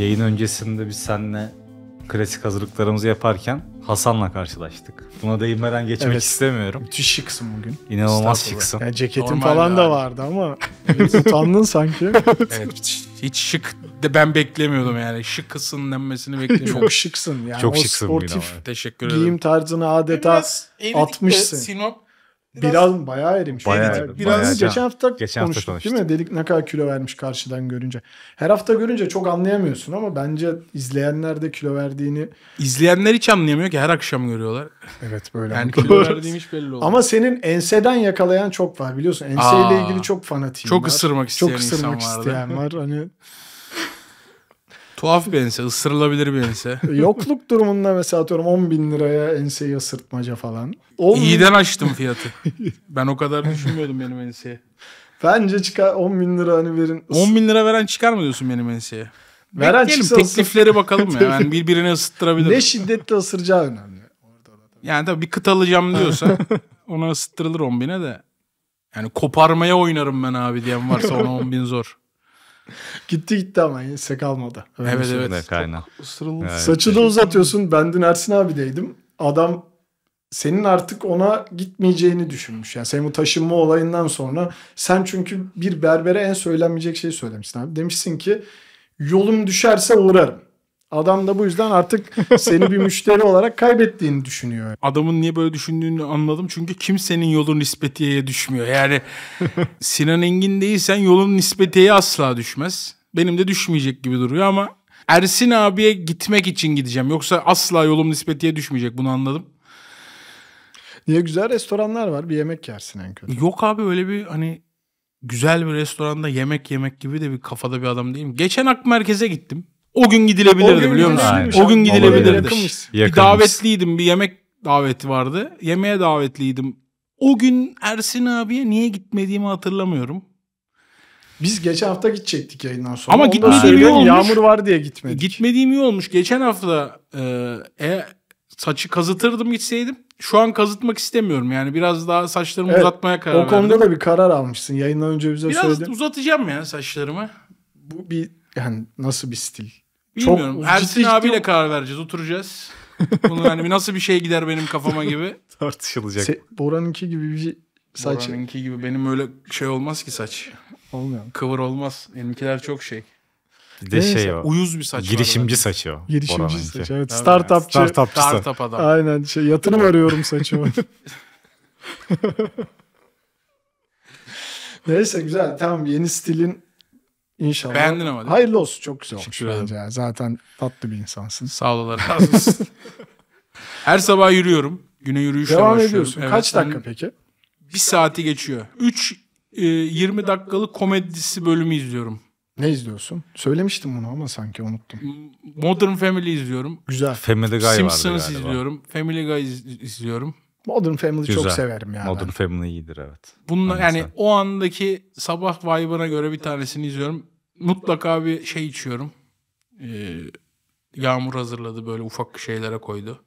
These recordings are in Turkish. Yayın öncesinde biz seninle klasik hazırlıklarımızı yaparken Hasan'la karşılaştık. Buna değinmeden geçmek istemiyorum. Müthiş şıksın bugün. İnanılmaz şıksın. Yani ceketin normal falan da vardı ama utandın sanki. Evet, hiç şık de ben beklemiyordum yani. Şıksın denmesini beklemiyordum. Çok şıksın yani. Çok şıksın. Sportif teşekkür ederim. Giyim tarzını adeta atmışsın. Sinop biraz bayağı erimiş. Biraz geçen hafta konuştuk değil mi? Dedik ne kadar kilo vermiş karşıdan görünce. Her hafta görünce çok anlayamıyorsun ama bence izleyenler de kilo verdiğini... İzleyenler hiç anlayamıyor ki, her akşam görüyorlar. Evet böyle. Yani kilo verdiğim hiç belli oldu. Ama senin enseden yakalayan çok var biliyorsun. Enseyle ilgili çok fanatiyim. Çok ısırmak isteyen var. Hani... Tuhaf bir ense, ısırılabilir bir ense. Yokluk durumunda mesela atıyorum 10.000 liraya enseyi ısırtmaca falan. İyiden açtım fiyatı. Ben o kadar düşünmüyordum benim enseye. Bence çıkar 10.000 lira hani verin. 10.000 lira veren çıkar mı diyorsun benim enseye? Veren çıksa teklifleri bakalım ya. Yani birbirini ısıttırabilir. Ne şiddetle ısıracağı önemli. Yani tabii bir kıt alacağım diyorsa ona ısıttırılır 10.000'e de. Yani koparmaya oynarım ben abi diyen varsa ona 10.000 zor. Gitti ama ense kalmadı. Evet. Kaynağı. Saçı da uzatıyorsun. Ben dün Ersin abideydim. Adam senin artık ona gitmeyeceğini düşünmüş. Yani senin bu taşınma olayından sonra sen çünkü bir berbere en söylenmeyecek şeyi söylemişsin abi. Demişsin ki yolum düşerse uğrarım. Adam da bu yüzden artık seni bir müşteri olarak kaybettiğini düşünüyor. Adamın niye böyle düşündüğünü anladım. Çünkü kimsenin yolu nispetiyeye düşmüyor. Yani Sinan Engin değilsen yolun nispetiyeye asla düşmez. Benim de düşmeyecek gibi duruyor ama Ersin abiye gitmek için gideceğim. Yoksa asla yolum nispetiyeye düşmeyecek, bunu anladım. Niye, güzel restoranlar var, bir yemek yersin en kötü. Yok abi öyle bir hani güzel bir restoranda yemek yemek gibi de bir kafada bir adam değilim. Geçen Akmerkez'e gittim. O gün gidilebilirdi biliyor musun? O gün gidilebilirdi. Bir davetliydim, bir yemek daveti vardı. Yemeğe davetliydim. O gün Ersin abiye niye gitmediğimi hatırlamıyorum. Biz geçen hafta gidecektik yayından sonra. Ama gitmediğim iyi olmuş. Yağmur var diye gitmedik. Gitmediğim iyi olmuş. Geçen hafta saçı kazıtırdım gitseydim. Şu an kazıtmak istemiyorum. Yani biraz daha saçlarımı uzatmaya karar verdim. O konuda da bir karar almışsın. Yayından önce bize söyledin. Biraz uzatacağım ya saçlarımı. Bu bir... Yani nasıl bir stil? Bilmiyorum. Çok Ersin abiyle karar vereceğiz. Oturacağız. Bunu yani nasıl bir şey gider benim kafama gibi. Tartışılacak. Bora'nınki gibi bir saç. Bora'nınki gibi benim öyle şey olmaz ki saç. Olmuyor. Kıvır olmaz. Benimkiler çok şey. Bir de neyse, şey o. Uyuz bir saç. Girişimci saçı o. Girişimci saçı. Evet. Startupçı. Startup adam. Aynen. Şey, yatırım arıyorum saçı. Neyse güzel. Tamam, yeni stilin. İnşallah. Beğendin ama değil? Hayırlı olsun. Çok güzel olmuş bence. Zaten tatlı bir insansın. Sağ olalım. Her sabah yürüyorum. Güne yürüyüşle devam başlıyorum. Ediyorsun. Evet. Kaç dakika peki? Bir saati geçiyor. 20 dakikalık komedisi bölümü izliyorum. Ne izliyorsun? Söylemiştim bunu ama sanki unuttum. Modern Family izliyorum. Güzel. Family Guy Simpsons izliyorum. Family Guy izliyorum. Modern Family güzel. Çok severim yani. Modern Family iyidir, evet. Bunlar yani o andaki sabah vibe'ına göre bir tanesini izliyorum. Mutlaka bir şey içiyorum. Yağmur hazırladı, böyle ufak şeylere koydu.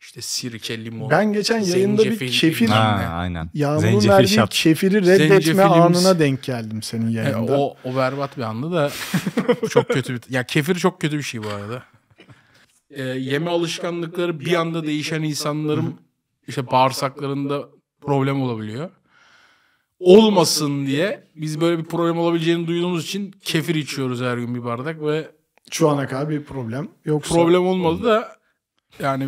İşte sirke, limon. Ben geçen yayında bir kefir, Yağmur'un verdiği kefiri reddetme anına denk geldim senin yayında. Yani o berbat bir anda da çok kötü bir... Ya kefir çok kötü bir şey bu arada. Yeme alışkanlıkları bir anda değişen insanların... İşte bağırsaklarında problem olabiliyor. Olmasın diye biz böyle bir problem olabileceğini duyduğumuz için kefir içiyoruz her gün bir bardak ve şu ana kadar bir problem yok. Problem olmadı da yani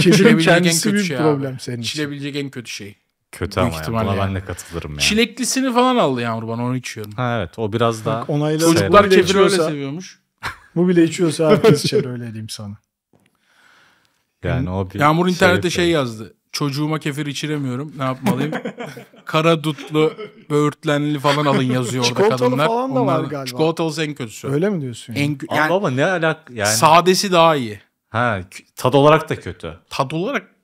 çilebilecek en kötü şey problem senin için. Çilebilecek en kötü şey. Kötü ama yani. Ben de katılırım yani. Çileklisini falan aldı Yağmur, bana onu içiyorum. Ha, evet, o biraz daha. Çocuklar kefiri öyle seviyormuş. Bu bile içiyorsa herkes içer, öyle diyeyim sana. Yani Yağmur internette şey yazdı. Çocuğuma kefir içiremiyorum. Ne yapmalıyım? Kara dutlu, böğürtlenli falan alın yazıyor orada kadınlar. Çikolatalı falan da var galiba. Çikolatalısı en kötüsü. Öyle mi diyorsun? Yani ama ne alaka? Yani... Sadesi daha iyi. Ha, tad olarak da kötü. Tad olarak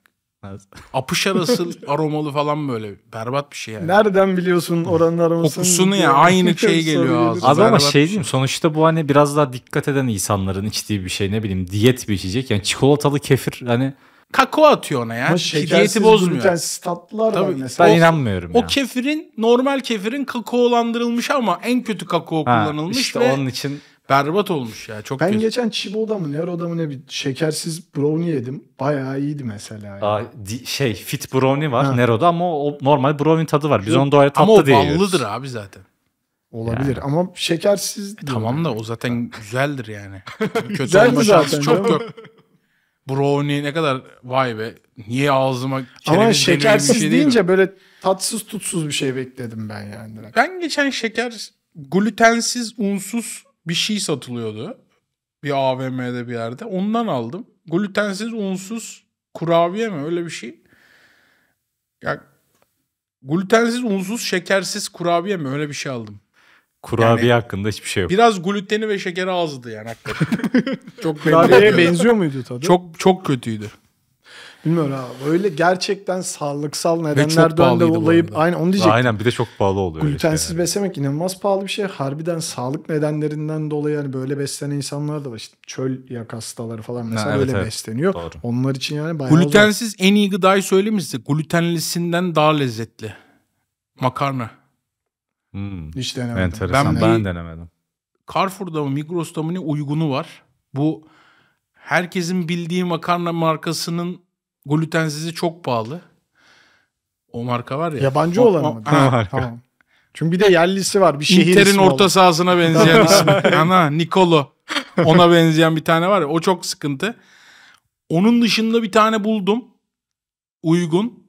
apış arası aromalı falan, böyle berbat bir şey yani. Nereden biliyorsun oranın aromasını? Kokusunu ya, aynı şey geliyor ağzına. Az ama şey diyeyim, sonuçta bu hani biraz daha dikkat eden insanların içtiği bir şey, ne bileyim diyet bir içecek. Yani çikolatalı kefir hani. Kakao atıyor ona ya. Diyeti bozmuyor. Tabii, ben inanmıyorum ya. O kefirin, normal kefirin kakaolandırılmış ama en kötü kakao kullanılmış. İşte ve onun için Berbat olmuş ya. Çok kötü. Geçen Chibo'da mı Nero'da mı ne bir şekersiz brownie yedim. Bayağı iyiydi mesela. Yani. Fit brownie var ha. Nero'da ama o normal brownie tadı var. Biz onda öyle tatlı değil. Ama o ballıdır abi zaten. Olabilir yani. Ama şekersiz. Tamam da o zaten güzeldir yani. Kötü olma şansı çok yok. Brownie ne kadar vay be. Niye ağzıma ama şekersiz şey deyince böyle tatsız tutsuz bir şey bekledim ben yani. Direkt. Ben geçen şeker glutensiz unsuz bir şey satılıyordu. Bir AVM'de bir yerde. Ondan aldım. Glutensiz unsuz kurabiye mi? Öyle bir şey. Ya glutensiz unsuz şekersiz kurabiye mi? Öyle bir şey aldım. Kurabiye yani, hakkında hiçbir şey yok. Biraz gluteni ve şekeri azdı yani hakikaten. Çok kurabiyeye benziyor muydu tadı? Çok kötüydü. Bilmiyorum abi. Öyle gerçekten sağlıksal nedenlerden de olayıp aynı onu diyecektim. Aynen bir de çok pahalı oluyor. Glutensiz yani. Beslemek inanılmaz pahalı bir şey. Harbiden sağlık nedenlerinden dolayı yani böyle beslenen insanlar da var. İşte çöl yak hastaları falan mesela ha, evet, öyle besleniyor. Doğru. Onlar için yani bayağı glutensiz zor. En iyi gıdayı söylemişse glutenlisinden daha lezzetli. Makarna. Hiç denemedim. Enteresan. Ben denemedim. Carrefour'da mı Migros'ta mı ne uygunu var. Bu herkesin bildiği makarna markasının glutensizi çok pahalı. O marka var ya. Yabancı olan mı? Tamam. Çünkü bir de yerlisi var. Bir şehir İnter'in orta sahasına benzeyen ismi. Ana Nikolo. Ona benzeyen bir tane var ya. O çok sıkıntı. Onun dışında bir tane buldum. Uygun.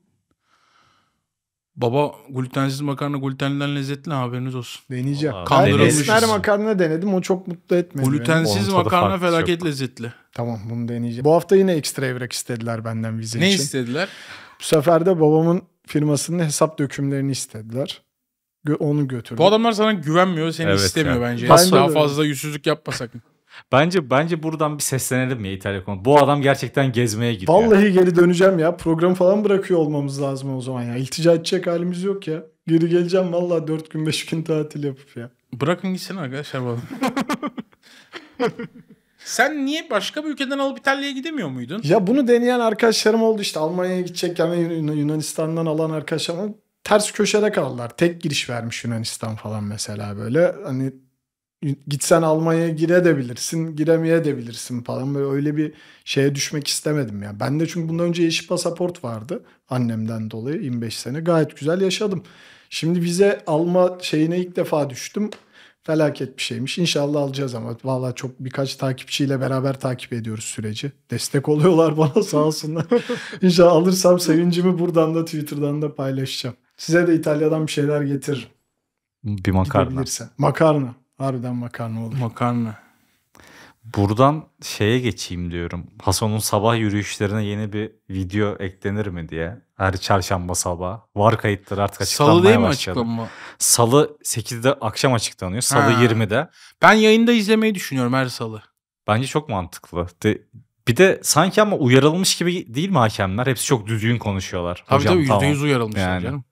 Baba glutensiz makarna glutenliden lezzetli haberiniz olsun. Deneyeceğim. Esmer makarna denedim o çok mutlu etmedi. Glutensiz makarna felaket çok lezzetli. Tamam bunu deneyeceğim. Bu hafta yine ekstra evrak istediler benden vize için. Ne istediler? Bu sefer de babamın firmasının hesap dökümlerini istediler. Onu götürdüm. Bu adamlar sana güvenmiyor seni evet istemiyor yani. Bence. Asla daha fazla yüzsüzlük yapma sakın. Bence buradan bir seslenelim ya İtalya. Bu adam gerçekten gezmeye gidiyor. Vallahi geri döneceğim ya. Program falan bırakıyor olmamız lazım o zaman ya. İltica edecek halimiz yok ya. Geri geleceğim vallahi 4 gün 5 gün tatil yapıp ya. Bırakın gitsin arkadaşlar bana. Sen niye başka bir ülkeden alıp İtalya'ya gidemiyor muydun? Ya bunu deneyen arkadaşlarım oldu işte. Almanya'ya gidecek yani Yunanistan'dan alan arkadaşlarım ters köşede kaldılar. Tek giriş vermiş Yunanistan falan mesela böyle. Hani gitsen Almanya'ya girebilirsin, giremeyebilirsin falan. Böyle öyle bir şeye düşmek istemedim ya. Ben de çünkü bundan önce yeşil pasaport vardı annemden dolayı 25 sene. Gayet güzel yaşadım. Şimdi vize alma şeyine ilk defa düştüm. Felaket bir şeymiş. İnşallah alacağız ama vallahi çok birkaç takipçiyle beraber takip ediyoruz süreci. Destek oluyorlar bana sağ olsunlar. İnşallah alırsam sevincimi buradan da Twitter'dan da paylaşacağım. Size de İtalya'dan bir şeyler getiririm. Bir makarna. Makarna. Harbiden makarna olur. Makarna. Buradan şeye geçeyim diyorum. Hasan'ın sabah yürüyüşlerine yeni bir video eklenir mi diye. Her çarşamba sabah. Var kayıtları artık açıklanmaya başladı. Salı değil mi açıklanma? Salı 8'de akşam açıklanıyor. Salı 20'de. Ben yayında izlemeyi düşünüyorum her salı. Bence çok mantıklı. Bir de sanki ama uyarılmış gibi değil mi hakemler? Hepsi çok düzgün konuşuyorlar. Tabii hocam, tabii %100 uyarılmış yani. Canım.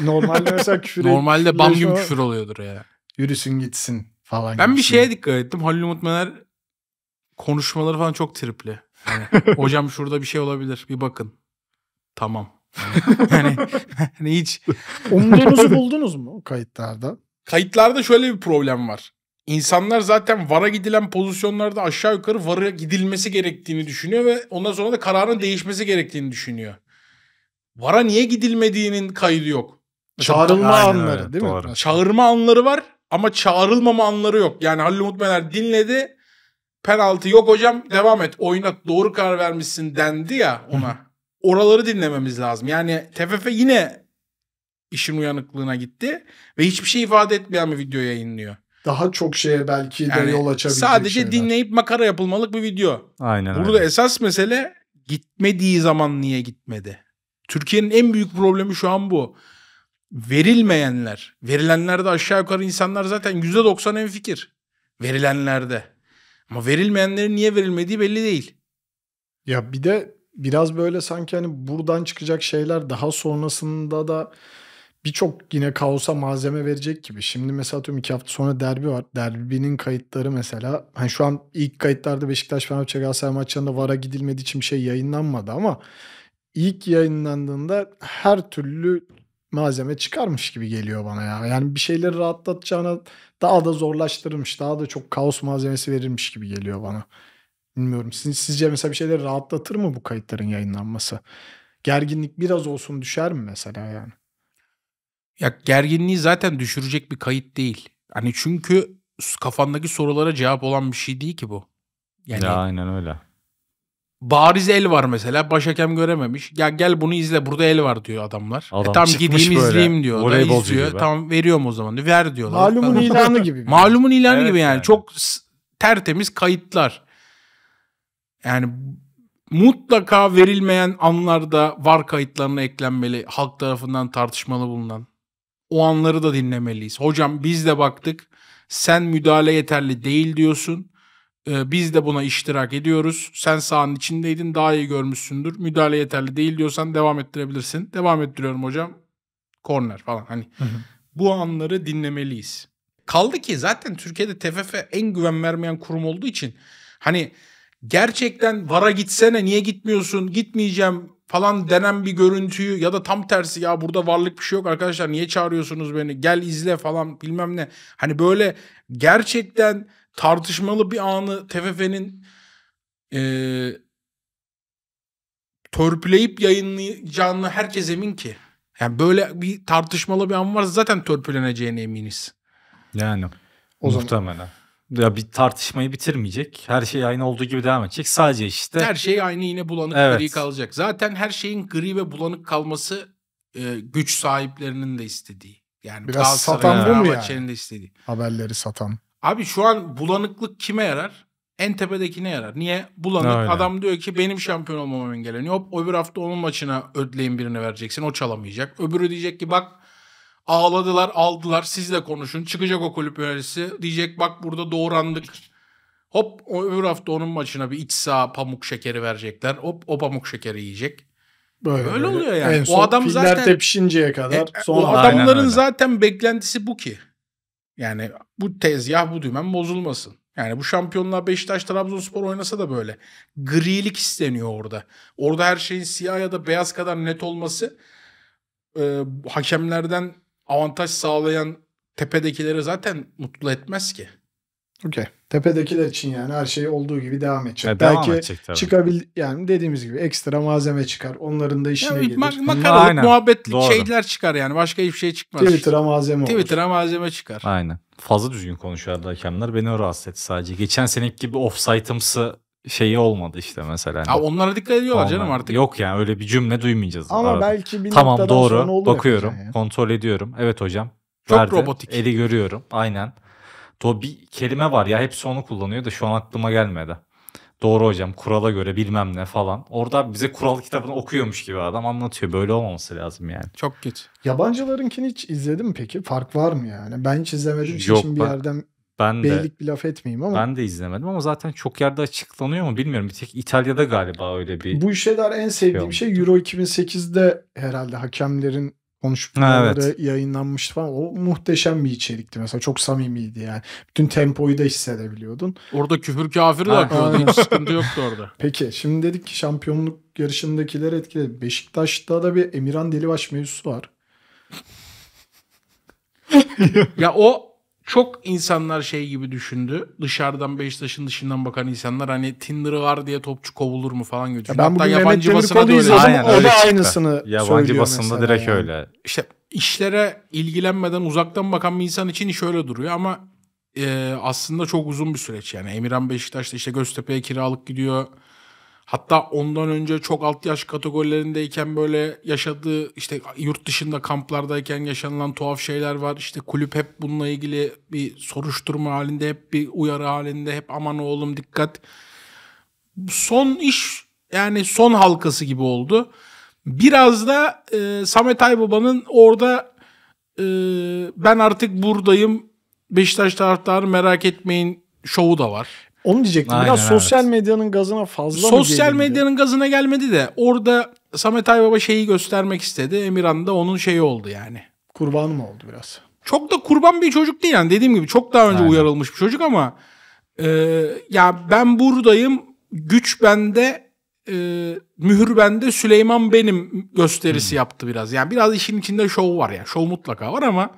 Normalde mesela normalde bam gibi küfür oluyordur ya. Yürüsün gitsin falan. Ben bir şeye dikkat ettim. Halil Umut Mener konuşmaları falan çok tripli. Yani, hocam şurada bir şey olabilir. Bir bakın. Tamam. Yani hiç. Umduğunuzu buldunuz mu kayıtlarda? Kayıtlarda şöyle bir problem var. İnsanlar zaten VAR'a gidilen pozisyonlarda aşağı yukarı VAR'a gidilmesi gerektiğini düşünüyor ve ondan sonra da kararın değişmesi gerektiğini düşünüyor. VAR'a niye gidilmediğinin kaydı yok. Çağrılma anları evet, değil doğru mi? Çağırma anları var. Ama çağrılmama anları yok. Yani Halil Umut Mener dinledi. Penaltı yok hocam devam et. Oynat doğru karar vermişsin dendi ya ona. Oraları dinlememiz lazım. Yani TFF yine işin uyanıklığına gitti. Ve hiçbir şey ifade etmeyen bir video yayınlıyor. Daha çok şeye belki de yani yol açabilecek sadece şeyler. Dinleyip makara yapılmalık bir video. Aynen. Burada aynen. Esas mesele gitmediği zaman niye gitmedi? Türkiye'nin en büyük problemi şu an bu. Verilmeyenler, verilenlerde aşağı yukarı insanlar zaten %90 hemfikir. Verilenlerde. Ama verilmeyenlerin niye verilmediği belli değil. Ya bir de biraz böyle sanki hani buradan çıkacak şeyler daha sonrasında da birçok yine kaosa malzeme verecek gibi. Şimdi mesela tüm 2 hafta sonra derbi var. Derbinin kayıtları mesela. Hani şu an ilk kayıtlarda Beşiktaş Fenerbahçe Galatasaray maçlarında VAR'a gidilmediği için bir şey yayınlanmadı ama ilk yayınlandığında her türlü malzeme çıkarmış gibi geliyor bana ya. Yani bir şeyleri rahatlatacağına daha da zorlaştırmış, daha da çok kaos malzemesi verilmiş gibi geliyor bana. Bilmiyorum. Sizce mesela bir şeyleri rahatlatır mı bu kayıtların yayınlanması? Gerginlik biraz olsun düşer mi mesela yani? Ya gerginliği zaten düşürecek bir kayıt değil. Hani çünkü kafandaki sorulara cevap olan bir şey değil ki bu. Yani ya aynen öyle. Bariz el var mesela. Başhakem görememiş. Ya gel bunu izle. Burada el var diyor adamlar. Adam tam gideyim böyle, izleyeyim diyor. Orayı bozuyor. Tamam veriyorum o zaman diyor. Ver diyorlar. Malumun ilanı gibi. Malumun ilanı evet gibi yani. Çok tertemiz kayıtlar. Yani mutlaka verilmeyen anlarda VAR kayıtlarına eklenmeli. Halk tarafından tartışmalı bulunan. O anları da dinlemeliyiz. Hocam biz de baktık. Sen müdahale yeterli değil diyorsun. Biz de buna iştirak ediyoruz. Sen sahanın içindeydin, daha iyi görmüşsündür. Müdahale yeterli değil diyorsan devam ettirebilirsin. Devam ettiriyorum hocam. Korner falan hani. Bu anları dinlemeliyiz. Kaldı ki zaten Türkiye'de TFF en güven vermeyen kurum olduğu için hani gerçekten VAR'a gitsene, niye gitmiyorsun, gitmeyeceğim falan denen bir görüntüyü ya da tam tersi ya burada varlık bir şey yok arkadaşlar niye çağırıyorsunuz beni gel izle falan bilmem ne. Hani böyle gerçekten tartışmalı bir anı TFF'nin törpüleyip yayınlayacağını herkes emin ki. Yani böyle bir tartışmalı bir an var zaten törpüleneceğine eminiz. Yani o muhtemelen. Ya bir tartışmayı bitirmeyecek. Her şey aynı olduğu gibi devam edecek. Sadece işte. Her şey aynı yine bulanık evet gri kalacak. Zaten her şeyin gri ve bulanık kalması güç sahiplerinin de istediği. Yani biraz satan bu mu yani? De istediği. Haberleri satan. Abi şu an bulanıklık kime yarar? En tepedekine yarar. Niye? Bulanık öyle. Adam diyor ki benim şampiyon olmamam engelleniyor. Hop öbür hafta onun maçına ödleyin birini vereceksin. O çalamayacak. Öbürü diyecek ki bak ağladılar aldılar siz de konuşun. Çıkacak o kulüp yöneticisi. Diyecek bak burada doğrandık. Hop öbür hafta onun maçına bir iç saha pamuk şekeri verecekler. Hop o pamuk şekeri yiyecek. Böyle oluyor yani. O adam zaten tepişinceye kadar. O adamların zaten beklentisi bu ki. Yani bu tezgah bu dümen bozulmasın. Yani bu şampiyonlar Beşiktaş Trabzonspor oynasa da böyle. Grilik isteniyor orada. Orada her şeyin siyah ya da beyaz kadar net olması hakemlerden avantaj sağlayan tepedekileri zaten mutlu etmez ki. Okey. Tepedekiler için yani her şey olduğu gibi devam edecek. Belki edecek, yani dediğimiz gibi ekstra malzeme çıkar. Onların da işine yani, gelir. Makaralık, aynen, muhabbetlik doğru şeyler çıkar yani. Başka hiçbir şey çıkmaz. Twitter'a malzeme olur. Twitter'a malzeme çıkar. Aynen. Fazla düzgün konuşuyordu hakemler. Beni rahatsız etti sadece. Geçen seneki gibi offside'ımsı şeyi olmadı işte mesela. Ha, onlara dikkat ediyorlar onlar canım artık. Yok yani öyle bir cümle duymayacağız. Ama arada belki bir tamam doğru bakıyorum. Yani. Kontrol ediyorum. Evet hocam. Çok verdi, robotik. Eli görüyorum. Aynen. Bir kelime var ya hepsi onu kullanıyor da şu an aklıma gelmedi. Doğru hocam kurala göre bilmem ne falan. Orada bize kural kitabını okuyormuş gibi adam anlatıyor. Böyle olmaması lazım yani. Çok kötü. Yabancılarınkini hiç izledin mi peki? Fark var mı yani? Ben hiç izlemedim. Yok, için bir yerden ben beylik de, bir laf etmeyeyim ama. Ben de izlemedim ama zaten çok yerde açıklanıyor mu bilmiyorum. Bir tek İtalya'da galiba öyle bir. Bu şeyler en sevdiğim şey Euro 2008'de herhalde hakemlerin konuşmaları evet yayınlanmıştı falan. O muhteşem bir içerikti mesela. Çok samimiydi yani. Bütün tempoyu da hissedebiliyordun. Orada küfür kafir de yapıyordun. Sıkıntı yoktu orada. Peki şimdi dedik ki şampiyonluk yarışındakiler etkiledi. Beşiktaş'ta da bir Emirhan Delibaş mevzusu var. Ya o çok insanlar şey gibi düşündü. Dışarıdan Beşiktaş'ın dışından bakan insanlar hani Tinder'ı var diye topçu kovulur mu falan gibi. Ya ben hatta yabancı basına da öyle. Aynen, o da aynısını yabancı basında direkt yani öyle. İşte işlere ilgilenmeden uzaktan bakan bir insan için iş öyle duruyor ama aslında çok uzun bir süreç yani. Emirhan Beşiktaş'ta işte Göztepe'ye kiralık gidiyor. Hatta ondan önce çok alt yaş kategorilerindeyken böyle yaşadığı işte yurt dışında kamplardayken yaşanılan tuhaf şeyler var. İşte kulüp hep bununla ilgili bir soruşturma halinde, hep bir uyarı halinde, hep aman oğlum dikkat. Son iş yani son halkası gibi oldu. Biraz da Samet Aybaba'nın orada ben artık buradayım Beşiktaş taraftarı merak etmeyin şovu da var. Onu diyecektim. Aynen, biraz evet, sosyal medyanın gazına fazla sosyal mı gelindi? Sosyal medyanın gazına gelmedi de orada Samet Aybaba şeyi göstermek istedi. Emirhan da onun şeyi oldu yani. Kurbanı mı oldu biraz? Çok da kurban bir çocuk değil yani. Dediğim gibi çok daha önce aynen uyarılmış bir çocuk ama ya ben buradayım güç bende mühür bende Süleyman benim gösterisi yaptı biraz. Yani biraz işin içinde şov var yani. Şov mutlaka var ama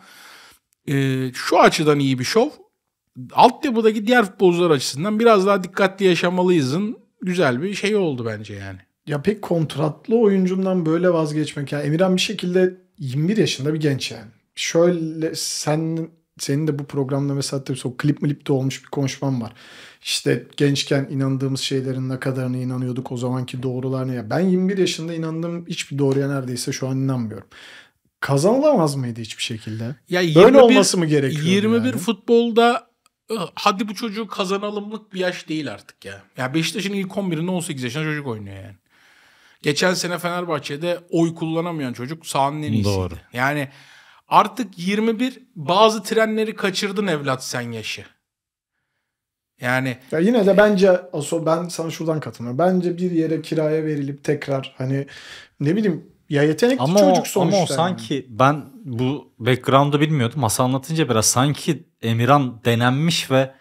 şu açıdan iyi bir şov. Altyapıdaki diğer futbolcular açısından biraz daha dikkatli yaşamalıyızın güzel bir şey oldu bence yani. Ya pek kontratlı oyuncumdan böyle vazgeçmek. Yani Emirhan bir şekilde 21 yaşında bir genç yani. Şöyle senin de bu programda mesela tabii o klip de olmuş bir konuşmam var. İşte gençken inandığımız şeylerin ne kadarına inanıyorduk, o zamanki doğrularına. Ya ben 21 yaşında inandığım hiçbir doğruya neredeyse şu an inanmıyorum. Kazanılamaz mıydı hiçbir şekilde? Ya 21, böyle olması mı gerekiyor? 21 yani? Futbolda hadi bu çocuğu kazanalımlık bir yaş değil artık ya. Ya Beşiktaş'ın ilk 11'inde 18 yaşında çocuk oynuyor yani. Geçen sene Fenerbahçe'de oy kullanamayan çocuk sahanın en iyisiydi. Doğru. Yani artık 21 bazı trenleri kaçırdın evlat sen yaşı. Yani ya yine de bence Aso, ben sana şuradan katılıyorum. Bence bir yere kiraya verilip tekrar hani ne bileyim ya, yetenekli ama çocuk sonuçta. Ama o sanki yani. Ben bu background'u bilmiyordum. Hasan anlatınca biraz sanki Emirhan denenmiş ve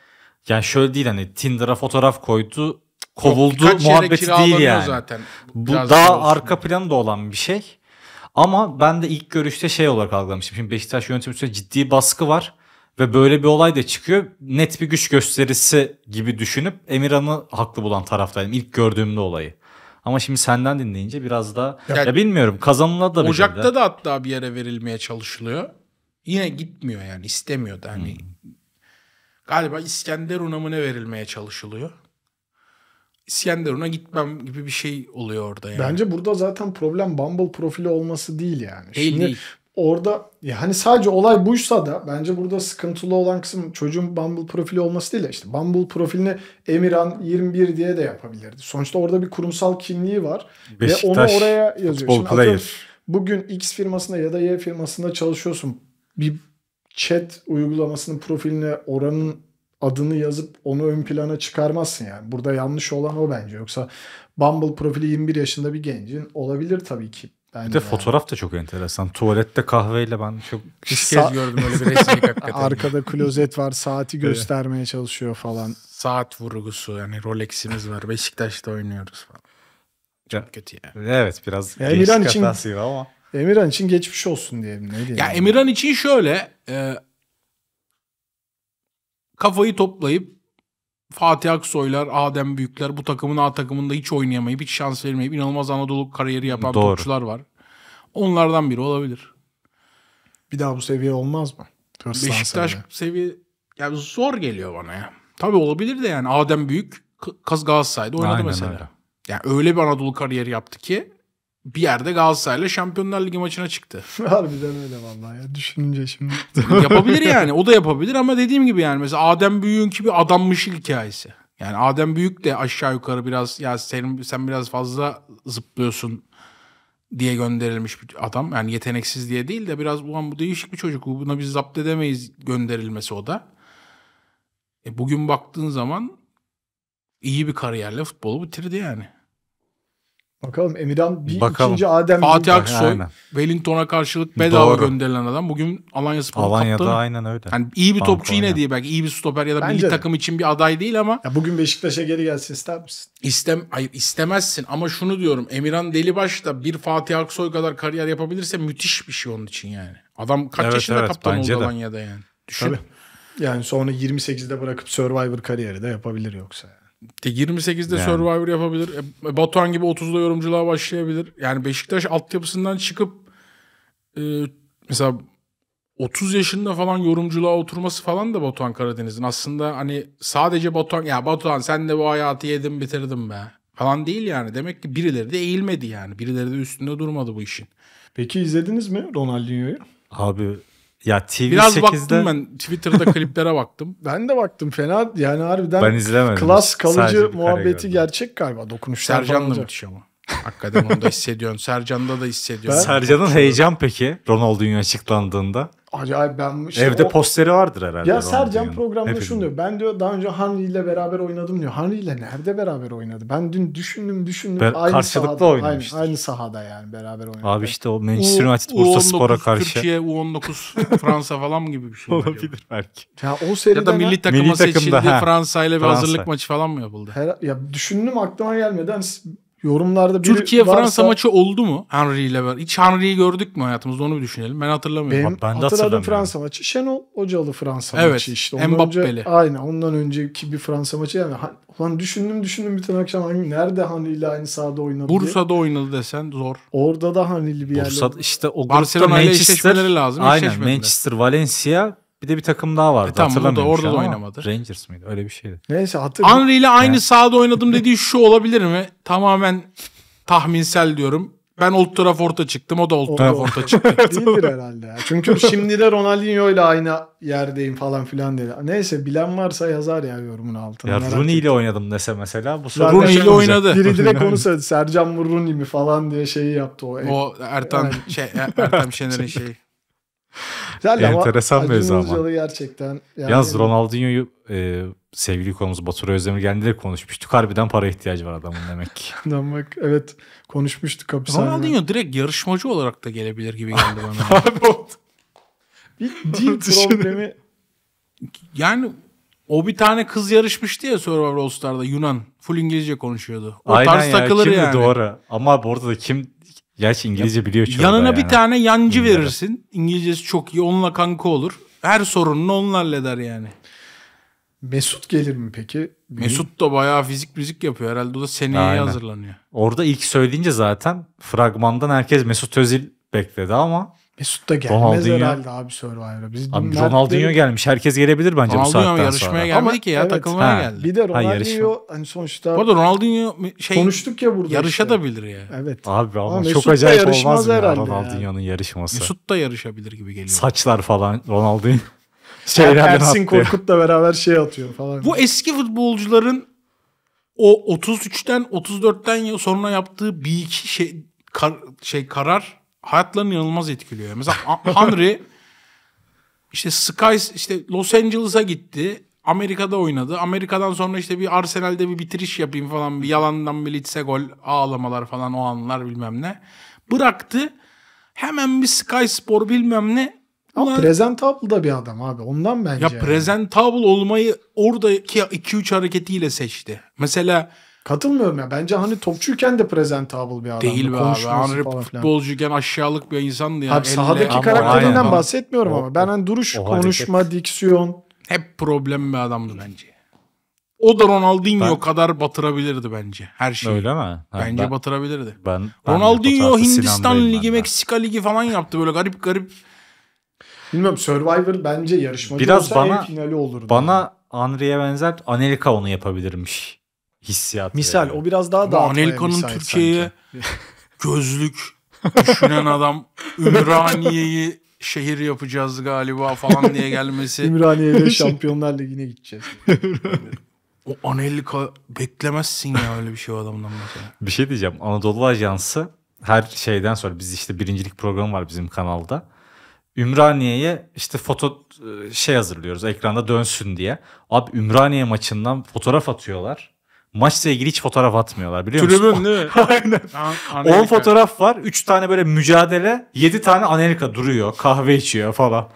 yani şöyle değil hani Tinder'a fotoğraf koydu, kovuldu muhabbeti değil yani. Zaten. Bu daha arka planı da olan bir şey. Ama ben de ilk görüşte şey olarak algılamıştım. Şimdi Beşiktaş yönetimi üstüne ciddi baskı var ve böyle bir olay da çıkıyor. Net bir güç gösterisi gibi düşünüp Emirhan'ı haklı bulan taraftaydım ilk gördüğümde olayı. Ama şimdi senden dinleyince biraz daha ya bilmiyorum, kazanılabilir. Ocak'ta da hatta bir yere verilmeye çalışılıyor. Yine gitmiyor yani, istemiyor da hani. Galiba İskenderun'a mı ne verilmeye çalışılıyor. İskenderun'a gitmem gibi bir şey oluyor orada yani. Bence burada zaten problem Bumble profili olması değil yani. Şimdi değil. Orada yani sadece olay buysa da bence burada sıkıntılı olan kısım çocuğun Bumble profili olması değil. İşte Bumble profilini Emirhan 21 diye de yapabilirdi. Sonuçta orada bir kurumsal kimliği var. Beşiktaş, ve onu oraya yazıyor. Şimdi atıyorum, bugün X firmasında ya da Y firmasında çalışıyorsun. Bir chat uygulamasının profiline oranın adını yazıp onu ön plana çıkarmazsın yani. Burada yanlış olan o bence. Yoksa Bumble profili 21 yaşında bir gencin olabilir tabii ki. Bir de yani. Fotoğraf da çok enteresan. Tuvalette kahveyle ben çok kez gördüm öyle bir resmi hakikaten. Arkada klozet var, saati göstermeye çalışıyor falan. Saat vurgusu yani, Rolex'imiz var, Beşiktaş'ta oynuyoruz falan. Çok kötü yani. Evet biraz ya gençlik hatasıydı ama. Emirhan için geçmiş olsun diyelim. Ne diyelim? Ya Emirhan için şöyle... kafayı toplayıp Fatih Aksoylar, Adem Büyükler, bu takımın A takımında hiç oynayamayıp hiç şans vermeyip inanılmaz Anadolu kariyeri yapan topçular var. Onlardan biri olabilir. Bir daha bu seviye olmaz mı? Beşiktaş seviye yani zor geliyor bana ya. Tabii olabilir de yani Adem Büyük Galatasaray'da oynadı. Aynen mesela. Öyle. Yani öyle bir Anadolu kariyeri yaptı ki bir yerde Galatasaray'la Şampiyonlar Ligi maçına çıktı. Harbiden öyle vallahi ya. Düşününce şimdi. Yapabilir yani. O da yapabilir ama dediğim gibi yani mesela Adem Büyük'ünki bir adanmışlık hikayesi. Yani Adem Büyük de aşağı yukarı biraz ya sen biraz fazla zıplıyorsun diye gönderilmiş bir adam. Yani yeteneksiz diye değil de biraz ulan bu değişik bir çocuk. Buna biz zapt edemeyiz gönderilmesi o da. Bugün baktığın zaman iyi bir kariyerle futbolu bitirdi yani. Bakalım Emirhan bir bakalım. İkinci Adem Fatih Aksoy yani. Wellington'a karşılık bedava gönderilen adam bugün Alanyaspor'un kaptanı. Alanya'da aynen öyle. Yani iyi bir topçu yine diye belki iyi bir stoper ya da bence milli de. Takım için bir aday değil ama. Ya bugün Beşiktaş'a geri gelsin ister misin? Hayır istemezsin ama şunu diyorum, Emirhan Delibaş da bir Fatih Aksoy kadar kariyer yapabilirse müthiş bir şey onun için yani. Adam kaç yaşında kaptan oldu Alanya'da yani. Düşün. Tabii. Yani sonra 28'de bırakıp Survivor kariyeri de yapabilir yoksa yani. 28'de yani. Survivor yapabilir. Batuhan gibi 30'da yorumculuğa başlayabilir. Yani Beşiktaş altyapısından çıkıp mesela 30 yaşında falan yorumculuğa oturması falan da Batuhan Karadeniz'in aslında hani sadece Batuhan ya Batuhan sen de bu hayatı yedim bitirdim be falan değil yani. Demek ki birileri de eğilmedi yani. Birileri de üstünde durmadı bu işin. Peki izlediniz mi Ronaldinho'yu? Abi ya TV8'de... Biraz baktım ben. Twitter'da kliplere baktım. Ben de baktım. Fena yani harbiden klas kalıcı muhabbeti gerçek galiba. Dokunuşlar Sercan da müthiş ama. Hakikaten onu da hissediyorsun. Sercan'da da hissediyorsun. Sercan'ın heyecan peki Ronaldinho açıklandığında? Acayip ben... Işte evde posteri vardır herhalde. Ya Sercan programda şunu diyor. Ben diyor daha önce Henry ile beraber oynadım diyor. Henry ile nerede beraber oynadı? Ben dün düşündüm. Karşılıklı oynamıştık. Aynı sahada yani beraber oynadık. Abi işte o Manchester United Bursaspor'a karşı. U19 Türkiye, U19 Fransa falan gibi bir şey. Olabilir belki. Ya, o seriden ya da milli takıma seçildi. Fransa ile bir hazırlık maçı falan mı yapıldı? Ya düşündüm aklıma gelmeden... Yorumlarda biri Türkiye-Fransa varsa... maçı oldu mu Henry ile beraber? Hiç Henry'yi gördük mü hayatımızda, onu bir düşünelim. Ben hatırlamıyorum. Ben de hatırladım Fransa maçı. Şenol Hocalı Fransa maçı işte. Ondan Mbappe'li. Aynen, ondan önceki bir Fransa maçı. Yani ulan düşündüm bütün akşam nerede Henry ile aynı sahada oynadı diye. Bursa'da oynadı desen zor. Orada da Henry'li bir yerler. Bursa'da işte o Barcelona ile eşleşmeleri lazım. Aynen, Manchester, Valencia. Bir de bir takım daha vardı. Tamam, orada da oynamadı. Rangers mıydı? Öyle bir şeydi. Neyse, hatırlıyorum. Henry ile aynı sahada oynadım dediği şu olabilir mi? Tamamen tahminsel diyorum. Ben Old Trafford'a çıktım. O da Old Trafford'a çıktı. Değildir herhalde. Ya. Çünkü şimdi de Ronaldinho ile aynı yerdeyim falan filan dedi. Neyse, bilen varsa yazar ya yorumun altına. Ya Rooney ile oynadım dese mesela. Bu soru Rooney ile oynadı. Biri direkt onu söyledi. Sercan mı Rooney mi falan diye şeyi yaptı o. O Ertem Şener'in şeyi. Enteresan mevzu ama. Gerçekten. Yani yalnız Ronaldinho'yu sevgili konumuz Batur Özdemir geldiğinde konuşmuştuk. Harbiden para ihtiyacı var adamın demek ki. Bak, evet, konuşmuştuk hapishane. Ronaldinho direkt yarışmacı olarak da gelebilir gibi geldi bana. Bir dil problemi. Yani o bir tane kız yarışmıştı ya Survivor All Star'da, Yunan. Full İngilizce konuşuyordu. O aynen tarz ya, takılır kimdi yani. Doğru. Ama bu arada da kim... Gerçi İngilizce biliyor çoğu. Yanına yani bir tane yancı verirsin. İngilizcesi çok iyi. Onunla kanka olur. Her sorununu onunla halleder yani. Mesut gelir mi peki? Mesut da bayağı fizik yapıyor. Herhalde o da seneye hazırlanıyor. Orada ilk söyleyince zaten fragmandan herkes Mesut Özil bekledi ama Mesut da gelmez Ronaldinho herhalde abi Survivor'a. Ronaldinho gelmiş. Herkes gelebilir bence Ronaldinho bu saatten yarışmaya sonra. Ama ki ya evet, takılmaya geldi. Bir de Ronaldinho hani sonuçta. Bu da Ronaldinho konuştuk ya burada. Yarışa da bilir ya. Evet. Abi ama çok acayip olmaz mı Ronaldinho'nun yarışması? Mesut da yarışabilir gibi geliyor. Saçlar falan Ronaldinho. Ersin Korkut'la beraber şey atıyor falan. Bu eski futbolcuların o 33'ten 34'ten sonra yaptığı bir iki karar hayatlarını inanılmaz etkiliyor. Mesela Henry işte Los Angeles'a gitti. Amerika'da oynadı. Amerika'dan sonra işte bir Arsenal'de bir bitiriş yapayım falan. Bir yalandan bir Leeds'e gol, ağlamalar falan, o anlar bilmem ne. Bıraktı. Hemen bir Sky Spor bilmem ne. Ama presentable da bir adam abi. Ondan bence. Ya yani presentable olmayı oradaki 2-3 hareketiyle seçti. Mesela katılmıyorum ya. Bence hani topçuyken de presentable bir adam. Değil be abi. Henry futbolcuyken aşağılık bir insandı yani. Abi sahadaki karakterinden bahsetmiyorum ama. Ben hani duruş, konuşma, diksiyon. Hep problem bir adamdı bence. O da Ronaldinho kadar batırabilirdi bence her şeyi. Öyle mi? Ha, bence batırabilirdi. Ben Ronaldinho Hindistan Ligi, Meksika Ligi falan yaptı böyle garip garip. Bilmiyorum, Survivor bence yarışmacı biraz olsa en finali olurdu. Bana Henry'ye benzer Anelka onu yapabilirmiş. Hissiyat. Misal yani. O biraz daha da Anelka'nın Türkiye'ye gözlük düşünen adam, Ümraniye'yi şehir yapacağız galiba falan diye gelmesi. Ümraniye'de Şampiyonlar Ligi'ne gideceğiz. O Anelka beklemezsin ya öyle bir şey o adamdan mesela. Bir şey diyeceğim. Anadolu Ajansı her şeyden sonra biz işte birincilik programı var bizim kanalda. Ümraniye'ye işte foto hazırlıyoruz ekranda dönsün diye. Abi Ümraniye maçından fotoğraf atıyorlar. Maçla ilgili hiç fotoğraf atmıyorlar biliyor musun? Tribün değil mi? Aynen. 10 fotoğraf var. 3 tane böyle mücadele. 7 tane Anelka duruyor. Kahve içiyor falan.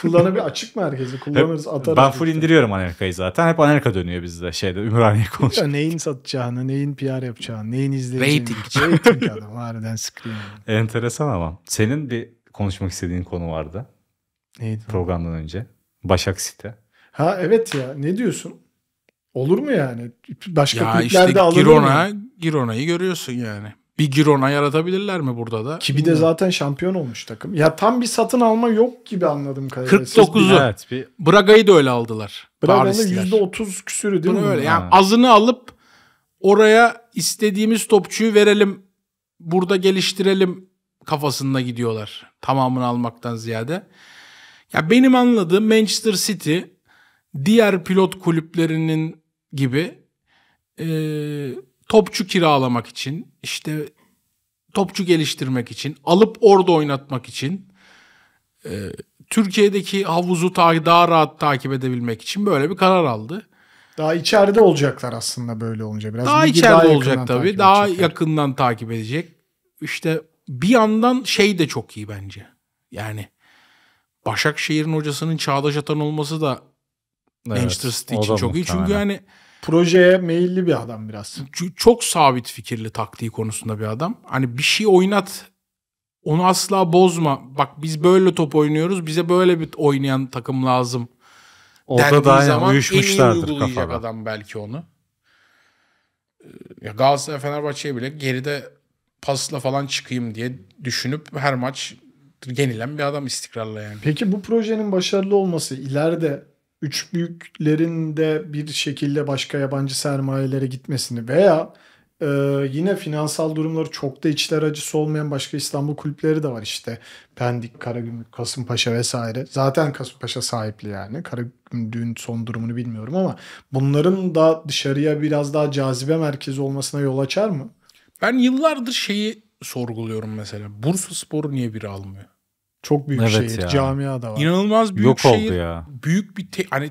Kullanabilir. Açık merkezi. Kullanırız. Atarız. Ben full indiriyorum Anelka'yı zaten. Hep Anelka dönüyor bizde. Ümraniye konuşuyor. Neyin satacağını, neyin PR yapacağını, neyin izleyeceğini. Rating adam. Harbiden screen. Enteresan ama. Senin bir konuşmak istediğin konu vardı. Neydi? Programdan önce. Başak Site. Ha evet ya. Ne diyorsun? Olur mu yani? Başka ya kulüplerde işte alınır mı? Girona'yı görüyorsun yani. Bir Girona yaratabilirler mi burada da? Ki bir de zaten şampiyon olmuş takım. Ya tam bir satın alma yok gibi anladım. 49'u. Evet, Braga'yı da öyle aldılar. Braga'nın %30 küsürü değil mi? Öyle. Yani azını alıp oraya istediğimiz topçuyu verelim. Burada geliştirelim kafasında gidiyorlar. Tamamını almaktan ziyade. Ya benim anladığım Manchester City diğer pilot kulüplerinin gibi topçu kiralamak için, işte topçu geliştirmek için, alıp orada oynatmak için, Türkiye'deki havuzu daha rahat takip edebilmek için böyle bir karar aldı. Daha içeride olacaklar aslında böyle olunca. Biraz daha içeride olacak tabii. Daha yakından takip edecek. İşte bir yandan de çok iyi bence. Yani Başakşehir'in hocasının Çağdaş Atan olması da Manchester City için çok iyi. Çünkü yani projeye meyilli bir adam biraz. Çok sabit fikirli taktiği konusunda bir adam. Hani bir şey oynat, onu asla bozma. Bak biz böyle top oynuyoruz, bize böyle bir oynayan takım lazım. Orada daha uyuşmuşlardır kafada. Adam belki onu. Ya Galatasaray, Fenerbahçe'ye bile geride pasla falan çıkayım diye düşünüp her maç yenilen bir adam istikrarla yani. Peki bu projenin başarılı olması ileride üç büyüklerinde bir şekilde başka yabancı sermayelere gitmesini veya yine finansal durumları çok da içler acısı olmayan başka İstanbul kulüpleri de var işte. Pendik, Karagümrük, Kasımpaşa vesaire. Zaten Kasımpaşa sahipli yani. Karagümrük'ün son durumunu bilmiyorum ama bunların da dışarıya biraz daha cazibe merkezi olmasına yol açar mı? Ben yıllardır şeyi sorguluyorum mesela. Bursaspor'u niye biri almıyor? Çok büyük şehir. Ya. Camia da var. İnanılmaz büyük şehir. Ya. Büyük bir hani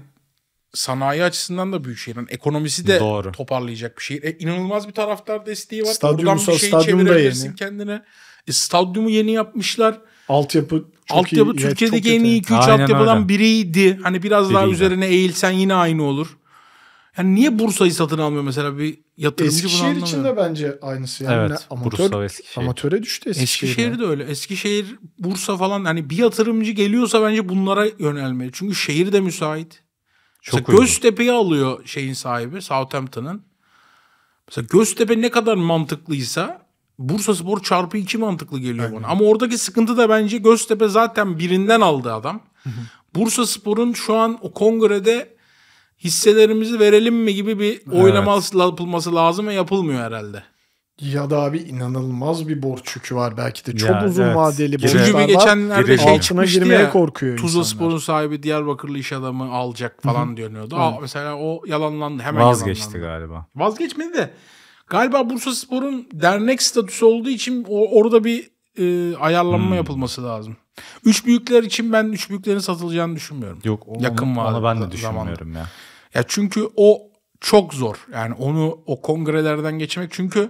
sanayi açısından da büyük şehir. Yani ekonomisi de doğru, toparlayacak bir şehir. İnanılmaz bir taraftar desteği var. Stadyumu, bir şey çevirebilirsin kendine. Stadyumu yeni yapmışlar. Altyapı çok altyapı iyi. Türkiye'deki en iyi 2-3 altyapıdan öyle biriydi. Hani biraz daha üzerine eğilsen yine aynı olur. Yani niye Bursa'yı satın almıyor mesela bir yatırımcı? Eskişehir için de bence aynısı. Yani evet, amatör, Bursa, Eskişehir. Amatöre düştü Eskişehir. Eskişehir de öyle. Eskişehir, Bursa falan hani bir yatırımcı geliyorsa bence bunlara yönelmeli. Çünkü şehir de müsait. Çok mesela Göztepe'yi alıyor şeyin sahibi, Southampton'ın. Mesela Göztepe ne kadar mantıklıysa Bursaspor çarpı 2 mantıklı geliyor aynen bana. Ama oradaki sıkıntı da bence Göztepe zaten birinden aldı adam. Bursaspor'un şu an o kongrede hisselerimizi verelim mi gibi bir oylaması yapılması lazım ve yapılmıyor herhalde. Ya da abi inanılmaz bir borç yükü var belki de. Çok uzun vadeli borçlar var. Geçenlerde şey altına girmeye korkuyor Tuzla insanlar. Spor'un sahibi Diyarbakırlı iş adamı alacak falan diyordu. Mesela o yalanlandı. Hemen vazgeçti galiba. Vazgeçmedi de galiba Bursaspor'un dernek statüsü olduğu için orada bir ayarlanma yapılması lazım. Üç büyükler için ben üç büyüklerin satılacağını düşünmüyorum. Yok, yakın vadede ben de düşünmüyorum ya. Ya çünkü o çok zor. Yani onu o kongrelerden geçmek. Çünkü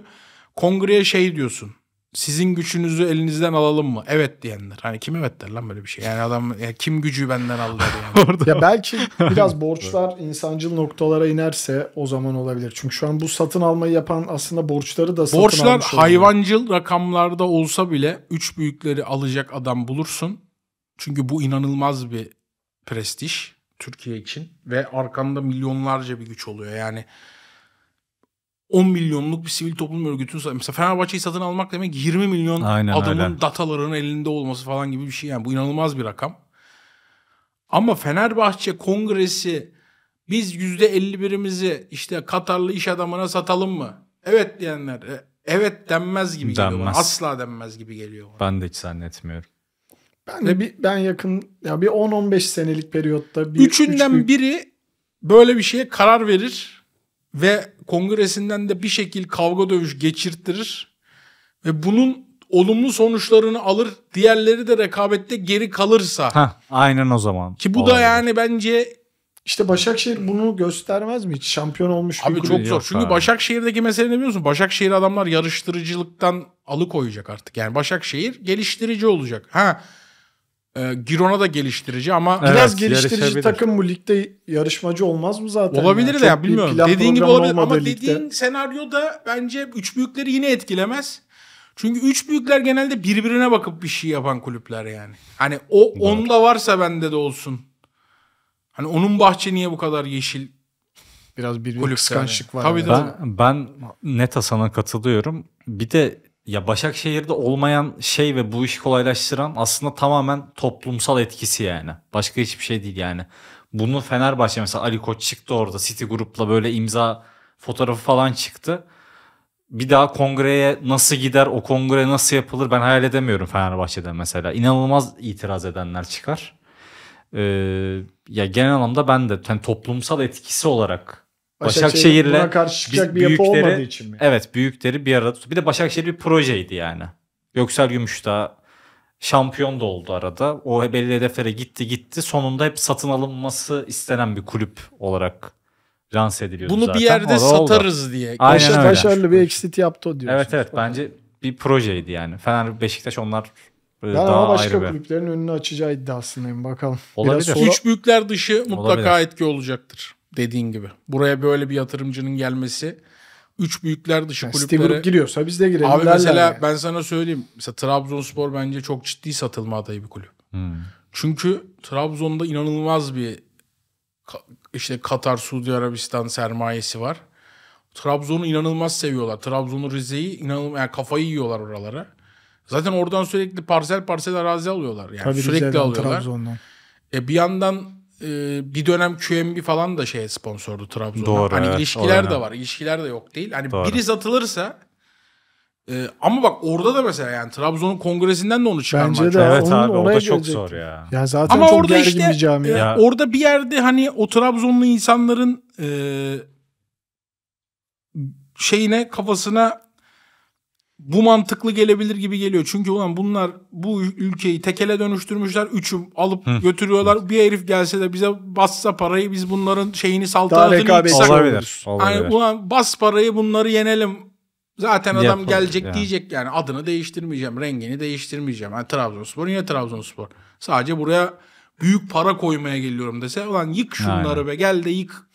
kongreye şey diyorsun. Sizin gücünüzü elinizden alalım mı? Evet diyenler. Hani kim evet der lan böyle bir şey? Yani adam ya kim gücü benden aldı yani. Ya belki biraz borçlar insancıl noktalara inerse o zaman olabilir. Çünkü şu an bu satın almayı yapan aslında borçları da satın borçlar almış oluyor. Hayvancıl rakamlarda olsa bile üç büyükleri alacak adam bulursun. Çünkü bu inanılmaz bir prestij Türkiye için ve arkanda milyonlarca bir güç oluyor. Yani 10 milyonluk bir sivil toplum örgütünü mesela Fenerbahçe'yi satın almak demek 20 milyon aynen adamın öyle dataların elinde olması falan gibi bir şey. Yani bu inanılmaz bir rakam. Ama Fenerbahçe kongresi biz %51'imizi işte Katarlı iş adamına satalım mı? Evet diyenler evet denmez gibi geliyor. Denmez. Asla denmez gibi geliyor. Ben de hiç zannetmiyorum. Ben yakın ya bir 10-15 senelik periyotta bir, üçünden biri böyle bir şeye karar verir ve kongresinden de bir şekil kavga dövüş geçirttirir ve bunun olumlu sonuçlarını alır, diğerleri de rekabette geri kalırsa. Aynen o zaman. Ki bu olabilir da yani bence işte Başakşehir bunu göstermez mi hiç? Şampiyon olmuş abi, bir kulüp. Çok zor. Çünkü abi Başakşehir'deki mesele ne biliyor musun? Başakşehir adamlar yarıştırıcılıktan alıkoyacak artık. Yani Başakşehir geliştirici olacak. Girona da geliştirici ama evet, biraz geliştirici takım bu ligde yarışmacı olmaz mı zaten? Olabilir yani de ya, bilmiyorum. Dediğin gibi olabilir ama ligde dediğin senaryoda bence üç büyükleri yine etkilemez. Çünkü üç büyükler genelde birbirine bakıp bir şey yapan kulüpler yani. Hani o onda varsa bende de olsun. Hani onun bahçe niye bu kadar yeşil? Biraz birbirine kıskançlık yani var. Tabii yani. Ben neta sana katılıyorum. Bir de ya Başakşehir'de olmayan şey ve bu işi kolaylaştıran aslında tamamen toplumsal etkisi yani. Başka hiçbir şey değil yani. Bunu Fenerbahçe mesela Ali Koç çıktı orada City Group'la böyle imza fotoğrafı falan çıktı. Bir daha kongreye nasıl gider, o kongre nasıl yapılır ben hayal edemiyorum Fenerbahçe'den mesela. İnanılmaz itiraz edenler çıkar. Ya genel anlamda ben de yani toplumsal etkisi olarak Başakşehir'le büyükleri için mi? Evet, büyükleri bir arada tutuyor. Bir de Başakşehir bir projeydi yani. Göksel Gümüş daha şampiyon da oldu arada. O belli hedeflere gitti. Sonunda hep satın alınması istenen bir kulüp olarak lanse ediliyordu bunu zaten. Bunu bir yerde orada satarız oldu diye. Aynen öyle. Başarılı bir exit yaptı o diyorsun. Evet, bence bir projeydi yani. Fener, Beşiktaş onlar ben daha başka kulüplerin önünü açacağı iddiasındayım. Bakalım. Olabilir. Sonra üç büyükler dışı mutlaka olabilir etki olacaktır. dediğin gibi. Buraya böyle bir yatırımcının gelmesi, üç büyükler dışı yani kulüplere... Citigroup giriyorsa biz de girelim. Abi mesela yani, ben sana söyleyeyim. Mesela Trabzonspor bence çok ciddi satılma adayı bir kulüp. Çünkü Trabzon'da inanılmaz bir işte Katar, Suudi Arabistan sermayesi var. Trabzon'u inanılmaz seviyorlar. Trabzon'u, Rize'yi inanılmaz, yani kafayı yiyorlar oralara. Zaten oradan sürekli parsel parsel arazi alıyorlar. Yani tabii sürekli Rize'den, alıyorlar. Trabzon'dan. Bir yandan bir dönem QNB falan da şeye sponsordu Trabzon'a. Hani evet, ilişkiler de var. İlişkiler de yok değil. Hani doğru, biri satılırsa ama bak orada da mesela yani Trabzon'un kongresinden de onu çıkarmak. Bence de evet, onun abi, o da çok zor ya. Ya zaten ama çok gergin işte, bir cami. Orada bir yerde hani o Trabzonlu insanların şeyine, kafasına bu mantıklı gelebilir gibi geliyor. Çünkü ulan bunlar bu ülkeyi tekele dönüştürmüşler. Üçü alıp götürüyorlar. Bir herif gelse de bize bassa parayı, biz bunların şeyini, saltanatını yıksak. Yani ulan bas parayı, bunları yenelim. Zaten adam yapalım, gelecek yani, diyecek yani adını değiştirmeyeceğim, rengini değiştirmeyeceğim. Yani Trabzonspor yine Trabzonspor. Sadece buraya büyük para koymaya geliyorum dese, ulan yık şunları, aynen, be gel de yık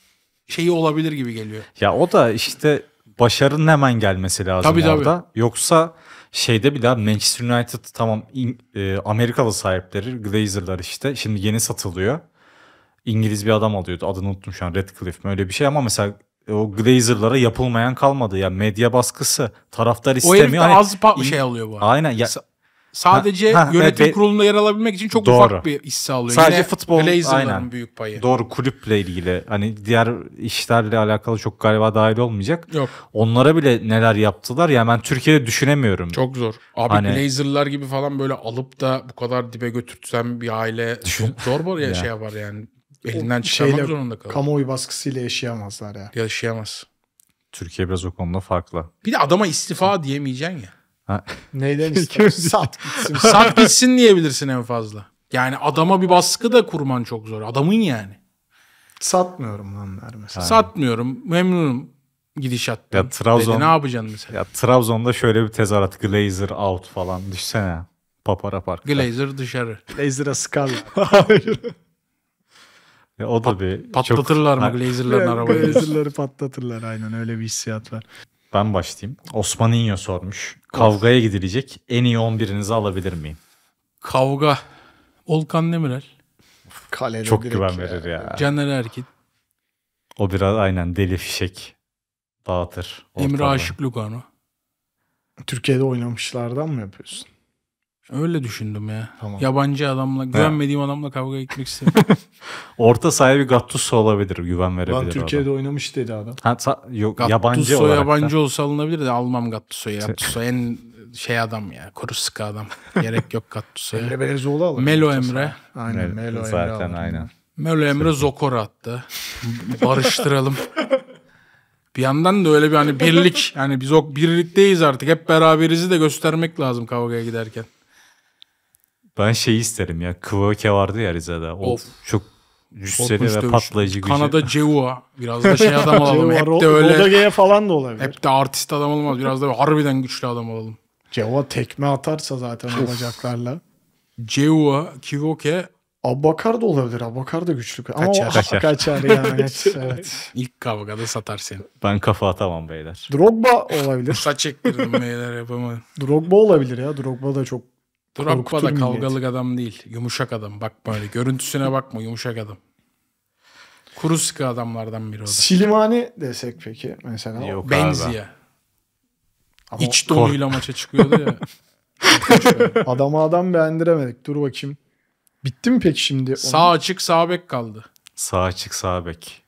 şeyi olabilir gibi geliyor. Ya o da işte başarının hemen gelmesi lazım tabii, orada. Tabii. Yoksa şeyde bile Manchester United tamam Amerikalı sahipleri Glazer'lar işte şimdi yeni satılıyor. İngiliz bir adam alıyordu, adını unuttum şu an, Redcliffe mi öyle bir şey, ama mesela o Glazer'lara yapılmayan kalmadı ya, medya baskısı, taraftar istemiyor. O herif de hani, az şey alıyor bu arada. Aynen ya. Sadece yönetim kurulunda yer alabilmek için çok doğru, ufak bir hisse alıyor. Sadece yine futbol, aynen, büyük payı. Doğru, kulüple ilgili hani diğer işlerle alakalı çok galiba dahil olmayacak. Yok. Onlara bile neler yaptılar ya, ben Türkiye'de düşünemiyorum. Çok zor. Abi hani... Glazer'lar gibi falan böyle alıp da bu kadar dibe götürtsem bir aile çok zor ya, şey var yani. Elinden çıkarmak zorunda kalır. Kamuoyu baskısıyla yaşayamazlar ya. Yaşayamaz. Türkiye biraz o konuda farklı. Bir de adama istifa diyemeyeceksin ya. Ha. Neyden istiyorsun? Sat gitsin. Sat gitsin diyebilirsin en fazla. Yani adama bir baskı da kurman çok zor. Adamın yani. Satmıyorum lan der mesela. Satmıyorum. Memnunum gidişattan. Ya Trabzon, dedi, ne yapacaksın mesela? Ya Trabzon'da şöyle bir tezahürat. Glazer out falan. Düşsene. Papara Park. Glazer dışarı. Glazer'a sıkarlar. Hayır. Ya o da bir patlatırlar çok... mı Glazer'ların arabayı? Glazer'ları patlatırlar, aynen öyle bir hissiyat var. Ben başlayayım. Osmaninho sormuş. Kavgaya gidilecek. En iyi 11'inizi alabilir miyim? Kavga. Volkan Demirel. Kalede çok güven verir ya. Caner Erkin. O biraz aynen deli fişek dağıtır ortalığı. Emre Aşık Lugano. Türkiye'de oynamışlardan mı yapıyorsun? Öyle düşündüm ya. Tamam. Yabancı adamla, güvenmediğim adamla kavga etmek istemiyorum. Orta sahibi Gattuso olabilir, güven verebilir. Lan Türkiye'de adam oynamış dedi adam. Ha, yok, Gattuso yabancı olarak. Yabancı olsa alınabilir de almam Gattuso'yu. Gattuso en şey adam ya, kuru sıkı adam. Gerek yok Gattuso'ya. Emre Belezoğlu alır. Melo Emre. Aynen Melo zaten Emre, aynen. Melo Emre Zokor attı. Barıştıralım. Bir yandan da öyle bir hani birlik. Yani biz o birlikteyiz artık. Hep beraberizi de göstermek lazım kavgaya giderken. Ben şeyi isterim ya. Kıvöke vardı ya Rize'de. O çok cüsseli ve dövüş, patlayıcı gücü. Kanada Cevua. Biraz da şey adam alalım. Hep de öyle. Rodage'ye falan da olabilir. Hep de artist adam olmaz. Biraz da harbiden güçlü adam alalım. Cevua tekme atarsa zaten bacaklarla. Cevua, Kıvöke. Abakar da olabilir. Abakar da güçlü. Ama kaçar yani. Evet. İlk kavgada satar seni. Ben kafa atamam beyler. Drogba olabilir. Saç ektirdim beyler, yapamam. Drogba olabilir ya. Drogba da çok. Drogba da kavgalık adam değil. Yumuşak adam. Bak böyle. Görüntüsüne bakma. Yumuşak adam. Kuru sıkı adamlardan biri o da. Slimani desek peki mesela. Yok, Benzia. Ama İç doluyla maça çıkıyordu ya. Adama adam beğendiremedik. Dur bakayım. Bitti mi peki şimdi? Sağ açık sağ bek kaldı. Sağ açık sağ bek.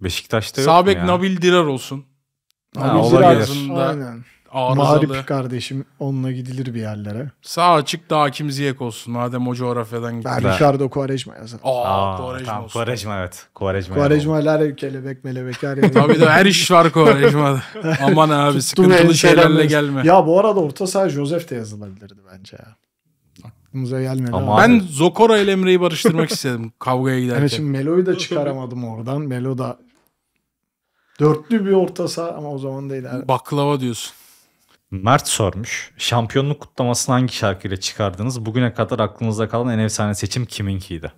Beşiktaş'ta yok mu ya? Sağ bek Nabil Dirar olsun. Nabil Dirar. Aynen. Mağrip kardeşim, onunla gidilir bir yerlere. Sağ açık daha Hakim Ziyech olsun. Madem o coğrafyadan gitti. Ben Ricardo Quaresma yazarım. Quaresma olsun. Quaresma evet. Quaresma'lar kelebek melebek her yerde. Tabii de her iş var Quaresma'da. Aman abi sıkıntılı şeylerle gelme. Ya bu arada orta saha Josef de yazılabilirdi bence ya. Aklımıza gelmedi. Ben Zokora ile Emre'yi barıştırmak istedim kavgaya giderken. Yani şimdi Melo'yu da çıkaramadım oradan. Melo da dörtlü bir orta saha ama o zaman değil. Abi. Baklava diyorsun. Mert sormuş. Şampiyonluk kutlamasını hangi şarkıyla çıkardınız? Bugüne kadar aklınızda kalan en efsane seçim kiminkiydi?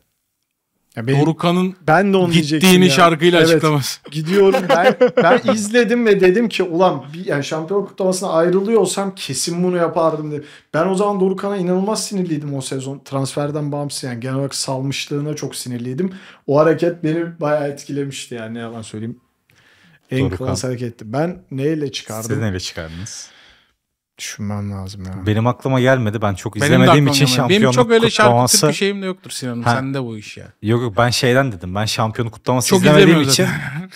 Dorukhan'ın gittiğini şarkıyla açıklaması. Gidiyorum ben izledim ve dedim ki ulan yani şampiyon kutlamasına ayrılıyorsam kesin bunu yapardım dedim. Ben o zaman Dorukhan'a inanılmaz sinirliydim o sezon. Transferden bağımsız yani genel olarak salmışlığına çok sinirliydim. O hareket beni bayağı etkilemişti yani ne yalan söyleyeyim. En klas hareketti. Ben neyle çıkardım? Siz neyle çıkardınız? Düşünmem lazım ya. Benim aklıma gelmedi. Ben çok izlemediğim için şampiyonluk kutlaması... Benim çok öyle şarkı tip bir şeyim de yoktur Sinan'ım. Sende bu iş ya. Yok yok ben şeyden dedim. Ben şampiyonluk kutlaması çok izlemediğim için...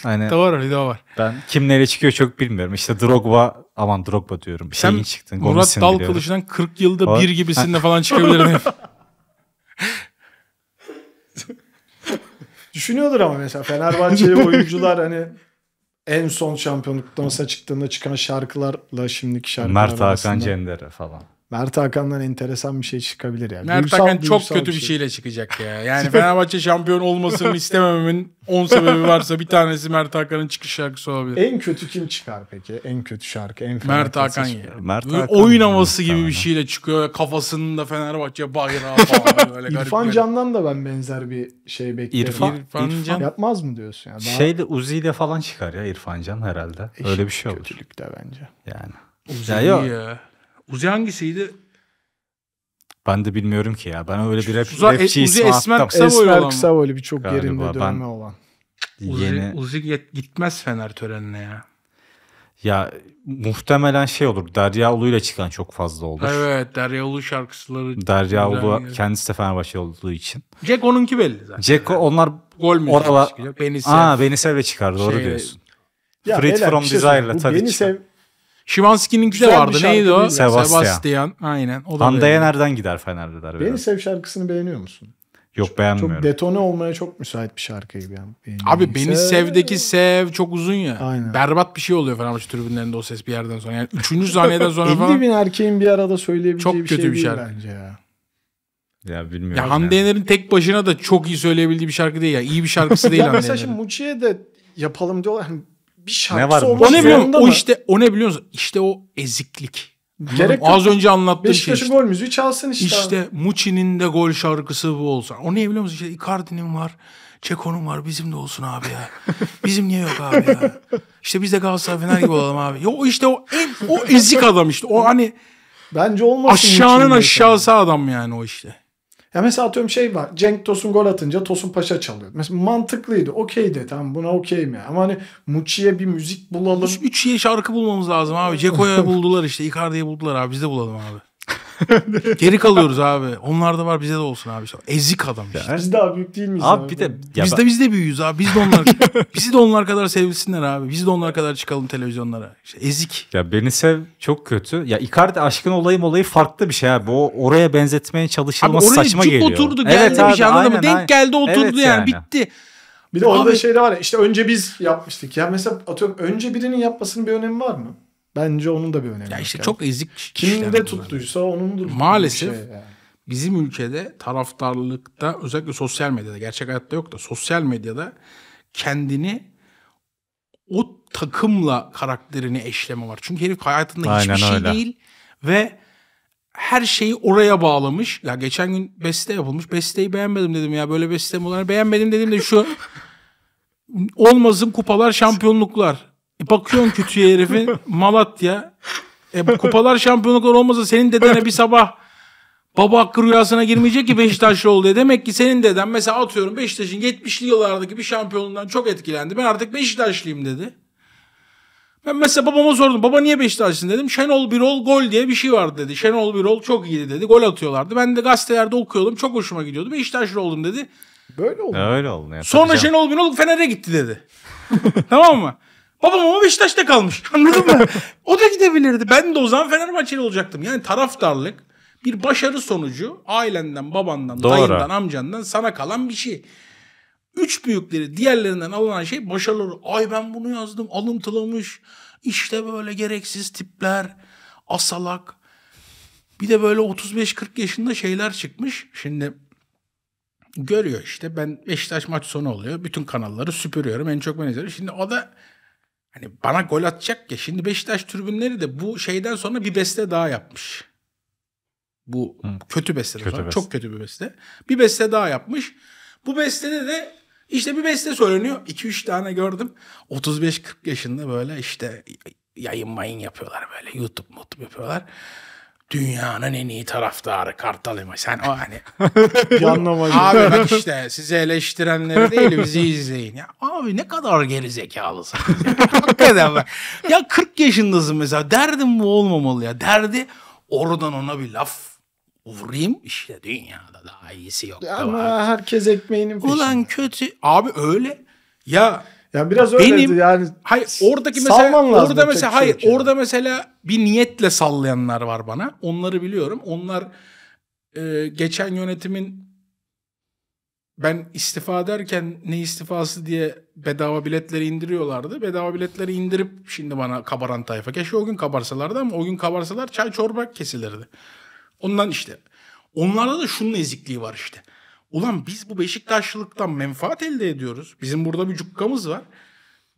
hani doğru öyle var. Ben kim nereye çıkıyor çok bilmiyorum. İşte Drogba... Aman Drogba diyorum. Bir şeyin çıktın. Murat Dalkılıç'tan 40 yılda o... bir gibisinde falan çıkabilirim. Düşünüyordur ama mesela Fenerbahçeli oyuncular hani... En son şampiyonluk kutlamasına çıktığında çıkan şarkılarla şimdiki şarkılar Mert Hakan Cendere falan. Mert Hakan'dan enteresan bir şey çıkabilir yani. Mert Hakan çok kötü bir şeyle çıkacak ya. Yani Fenerbahçe şampiyon olmasını istemememin 10 sebebi varsa bir tanesi Mert Hakan'ın çıkış şarkısı olabilir. En kötü kim çıkar peki? En kötü şarkı. En Mert Hakan ya. Mert Hakan oynaması gibi bir şeyle çıkıyor. Kafasında Fenerbahçe bayrağı falan. Böyle İrfan Can'dan da ben benzer bir şey bekliyorum. İrfan Can yapmaz mı diyorsun? Yani şeyle Uzi'yle falan çıkar ya İrfan Can herhalde. Öyle bir şey olur. Kötülük de bence. Yani. Uzi ya. Uzi hangisiydi? Ben de bilmiyorum ki ya. Ben öyle bir rapçiyi sanattım. Esmer Kısavoylu birçok yerinde dönme olan. Uzi gitmez Fener törenine ya. Ya muhtemelen şey olur. Derya Ulu'yla çıkan çok fazla olur. Evet Derya Ulu şarkıları. Derya Ulu kendisi de Fenerbahçe olduğu için. Jack onunki belli zaten. Jack onlar orada. Benisev'le çıkar doğru diyorsun. Freed From Desire'la tabii çıkar. Şimanski'nin güzel vardı. Neydi o? Sebastian. Aynen. Hande Yener'den gider Fenerliler. Benisev şarkısını beğeniyor musun? Yok beğenmiyorum. Çok detone olmaya çok müsait bir şarkı gibi. Yani. Abi Benisev'deki sev çok uzun ya. Aynen. Berbat bir şey oluyor Fenerbahçe tribünlerinde o ses bir yerden sonra. Yani 3. saniyeden sonra falan. 50 bin erkeğin bir arada söyleyebileceği çok bir kötü şey bir şarkı. Bence ya. Ya bilmiyorum. Ya Hande Yener'in tek başına da çok iyi söyleyebildiği bir şarkı değil ya. İyi bir şarkısı değil Hande Yener'in. Mesela şimdi Mucci'ye de yapalım diyorlar. Bir şarkısı olması zorunda mı? O ne biliyor musun? İşte o eziklik. Az önce anlattığım şey. Beşiktaş'ın gol müziği çalsın işte. İşte Mucci'nin de gol şarkısı bu olsa. O ne biliyor musun? İşte Icardi'nin var. Çeko'nun var. Bizim de olsun abi ya. Bizim niye yok abi ya? İşte biz de Galatasaray Fener gibi olalım abi. Ya o işte o ezik adam işte. O hani bence olmasın. Aşağının aşağısı adam yani o işte. Ya mesela atıyorum şey var. Cenk Tosun gol atınca Tosun Paşa çalıyordu. Mesela mantıklıydı. Okeydi. Tamam buna okeyim ya. Ama hani Mucci'ye bir müzik bulalım. 3'ye şarkı bulmamız lazım abi. Ceko'ya buldular işte. Icardi'ye buldular abi. Biz de bulalım abi. Geri kalıyoruz abi. Onlar da var bize de olsun abi. Ezik adam işte. Biz daha büyük değil miyiz abi? Biz de büyüyüz abi. Bizi de onlar kadar sevsinler abi. Biz de onlar kadar çıkalım televizyonlara. İşte ezik. Ya Benisev çok kötü. Ya Icardi aşkın olayı farklı bir şey abi. O oraya benzetmeye çalışılması saçma geliyor. Oraya oturdu geldi evet abi, bir şey anladın mı? Denk geldi oturdu evet yani bitti. Bir de orada şey de var ya işte önce biz yapmıştık. Ya mesela atıyorum önce birinin yapmasının bir önemi var mı? Bence onun da bir önemi. Ya işte çok ezik. Kimin de tuttuysa onundur. Maalesef şey yani. Bizim ülkede taraftarlıkta özellikle sosyal medyada, gerçek hayatta yok da sosyal medyada kendini o takımla karakterini eşleme var. Çünkü herif hayatında aynen hiçbir öyle şey değil ve her şeyi oraya bağlamış. Ya geçen gün beste yapılmış. Besteyi beğenmedim dedim ya. Böyle beste mi olur? Beğenmedim dedim de şu olmazın kupalar şampiyonluklar. Bakıyorsun kötüye herifin Malatya. Kupalar şampiyonluklar olmasa senin dedene bir sabah baba hakkı rüyasına girmeyecek ki Beşiktaşlı oldu diye. Demek ki senin deden mesela atıyorum Beşiktaş'ın 70'li yıllardaki bir şampiyonluğundan çok etkilendi. Ben artık Beşiktaşlıyım dedi. Ben mesela babama sordum. Baba niye Beşiktaşlısın dedim. Şenol Birol gol diye bir şey vardı dedi. Şenol Birol çok iyiydi dedi. Gol atıyorlardı. Ben de gazetelerde okuyordum. Çok hoşuma gidiyordu. Beşiktaşlı oldum dedi. Böyle oldu. Öyle oldu. Ya, sonra Şenol Birol Fener'e gitti dedi. Tamam mı? Babam Beşiktaş'ta kalmış. Anladın mı? O da gidebilirdi. Ben de o zaman Fenerbahçeli olacaktım. Yani taraftarlık bir başarı sonucu ailenden, babandan, doğru, dayından, amcandan sana kalan bir şey. Üç büyükleri diğerlerinden alınan şey başarıları. Ay ben bunu yazdım. Alıntılamış. İşte böyle gereksiz tipler. Asalak. Bir de böyle 35-40 yaşında şeyler çıkmış. Şimdi görüyor işte. Ben Beşiktaş maç sonu oluyor. Bütün kanalları süpürüyorum. En çok ben izliyorum. Şimdi o da hani bana gol atacak ya. Şimdi Beşiktaş tribünleri de bu şeyden sonra bir beste daha yapmış. Bu kötü beste. Çok kötü bir beste. Bir beste daha yapmış. Bu bestede de işte bir beste söyleniyor. 2-3 tane gördüm. 35-40 yaşında böyle işte yayın yapıyorlar böyle. YouTube yapıyorlar. Dünyanın en iyi taraftarı Kartal İmaç. Sen o hani. Abi bak işte sizi eleştirenleri değil bizi izleyin. Ya, abi ne kadar gerizekalısın. Ya 40 yaşındasın mesela. Derdim bu olmamalı ya. Derdi oradan ona bir laf vurayım. İşte dünyada daha iyisi yok. Ama abi, herkes ekmeğinin peşinde. Ulan kötü. Abi öyle. Ya. Ya biraz öyleydi yani. Hayır, oradaki mesela orada mesela hayır şey orada yani. Mesela bir niyetle sallayanlar var bana. Onları biliyorum. Onlar geçen yönetimin ben istifa derken ne istifası diye bedava biletleri indiriyorlardı. Bedava biletleri indirip şimdi bana kabaran tayfa. Keşke o gün kabarsalardı ama o gün kabarsalar çay çorba kesilirdi. Ondan işte. Onlarda da şunun ezikliği var işte. Ulan biz bu Beşiktaşlılıktan menfaat elde ediyoruz. Bizim burada bir cukkamız var.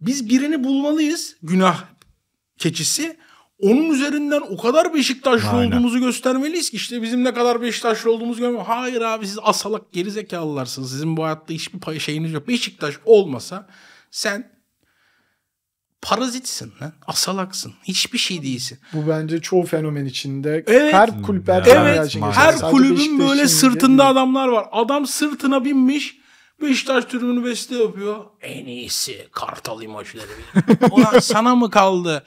Biz birini bulmalıyız. Günah keçisi. Onun üzerinden o kadar Beşiktaşlı aynen. olduğumuzu göstermeliyiz ki işte bizim ne kadar Beşiktaşlı olduğumuzu görmüyoruz. Hayır abi siz asalak gerizekalılarsınız. Sizin bu hayatta hiçbir şeyiniz yok. Beşiktaş olmasa sen parazitsin lan. Asalaksın. Hiçbir şey değilsin. Bu bence çoğu fenomen içinde. Evet. Her kulüp evet. Her kulübün böyle sırtında adamlar var. Adam sırtına binmiş. Beşiktaş tribünü beste yapıyor. En iyisi Kartal İmaçları. Ulan sana mı kaldı?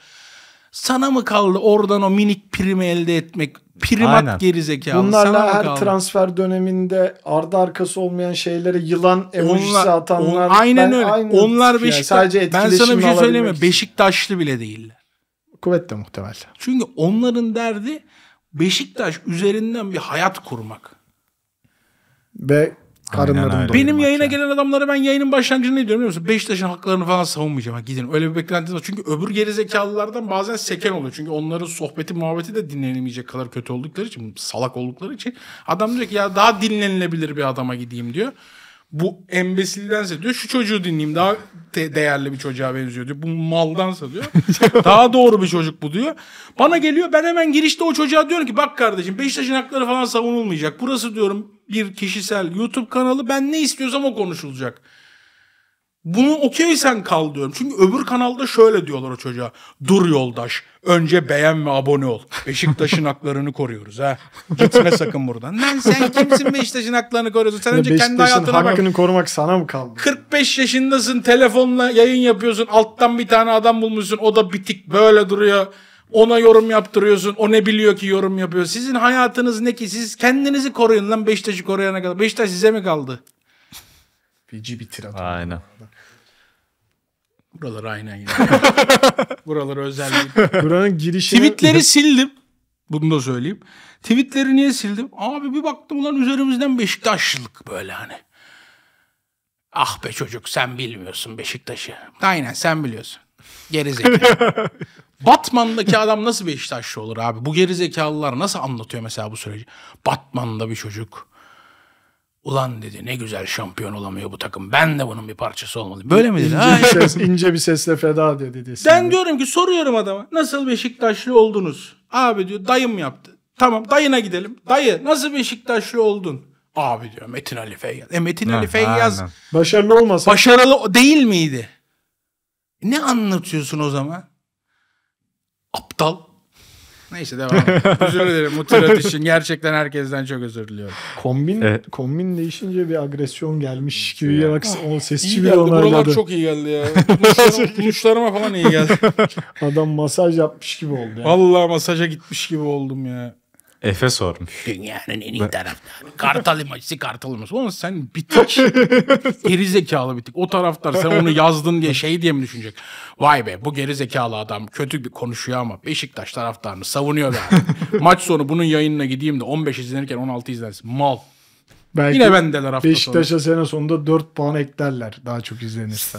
Sana mı kaldı oradan o minik primi elde etmek? Primat aynen. gerizekalı. Bunlarla sana her kaldı? Transfer döneminde ardı arkası olmayan şeylere yılan emojisi atanlar. Aynen öyle. Aynen onlar Beşiktaş. Yani ben sana bir şey söyleyeyim mi? Beşiktaşlı bile değiller. Kuvvetle muhtemel. Çünkü onların derdi Beşiktaş üzerinden bir hayat kurmak. Ve karınlarında. Benim yayına gelen adamları ben yayının başlangıcında ne diyorum biliyor musun? Beşiktaş'ın haklarını falan savunmayacağım. Ha, gidin. Öyle bir beklentiniz var. Çünkü öbür gerizekalılardan bazen seken oluyor. Çünkü onların sohbeti muhabbeti de dinlenemeyecek kadar kötü oldukları için, salak oldukları için. Adam diyor ki ya daha dinlenilebilir bir adama gideyim diyor. Bu embesildense diyor şu çocuğu dinleyeyim daha değerli bir çocuğa benziyor diyor. Bu maldansa diyor daha doğru bir çocuk bu diyor. Bana geliyor ben hemen girişte o çocuğa diyorum ki bak kardeşim Beşiktaş'ın hakları falan savunulmayacak. Burası diyorum bir kişisel YouTube kanalı ben ne istiyorsam o konuşulacak. Bunu okeysen kal diyorum. Çünkü öbür kanalda şöyle diyorlar o çocuğa. Dur yoldaş önce beğen ve abone ol. Beşiktaş'ın haklarını koruyoruz. Ha. Gitme sakın buradan. Lan sen kimsin Beşiktaş'ın haklarını koruyorsun? Sen önce Beşiktaş'ın kendi hayatına hakkını bak. Korumak sana mı kaldı? 45 yaşındasın telefonla yayın yapıyorsun. Alttan bir tane adam bulmuşsun. O da bitik böyle duruyor. Ona yorum yaptırıyorsun. O ne biliyor ki yorum yapıyor. Sizin hayatınız ne ki? Siz kendinizi koruyun lan Beşiktaş'ı koruyana kadar. Beşiktaş size mi kaldı? Feci bir tirat. Aynen. Buralar aynen yine. Buralar özellik. Buranın girişini... Tweetleri sildim. Bunu da söyleyeyim. Tweetleri niye sildim? Abi bir baktım ulan üzerimizden Beşiktaşlılık böyle hani. Ah be çocuk sen bilmiyorsun Beşiktaş'ı. Aynen sen biliyorsun. Gerizekalı. Batman'daki adam nasıl Beşiktaşlı olur abi? Bu gerizekalılar nasıl anlatıyor mesela bu süreci? Batman'da bir çocuk... Ulan dedi ne güzel şampiyon olamıyor bu takım. Ben de bunun bir parçası olmalıyım. Böyle mi dedi? İnce bir sesle feda diyor dedi. Ben diyorum ki soruyorum adama. Nasıl Beşiktaşlı oldunuz? Abi diyor dayım yaptı. Tamam dayına gidelim. Dayı nasıl Beşiktaşlı oldun? Abi diyor Metin Ali Feyyaz. Metin Ali Feyyaz. Başarılı olmasa. Başarılı değil miydi? Ne anlatıyorsun o zaman? Aptal. Neyse devam edelim. Özür dilerim bu tirat için. Gerçekten herkesten çok özür diliyorum. Kombin değişince bir agresyon gelmiş gibi. Ya. Bak, o sesçi bir onayladı. Buralar çok iyi geldi ya. Buluşlarıma falan iyi geldi. Adam masaj yapmış gibi oldu. Yani. Vallahi masaja gitmiş gibi oldum ya. Efe sormuş. Dünyanın en iyi taraftarı. Kartal İmaç'ı Kartal İmaç. Oğlum sen bitik. Gerizekalı bitik. O taraftar sen onu yazdın diye şey diye mi düşünecek? Vay be bu gerizekalı adam kötü bir konuşuyor ama Beşiktaş taraftarını savunuyor yani. Maç sonu bunun yayınına gideyim de 15 izlenirken 16 izlensin. Mal. Belki yine bendeler hafta Beşiktaş'a sene sonunda 4 puan eklerler daha çok izlenirse.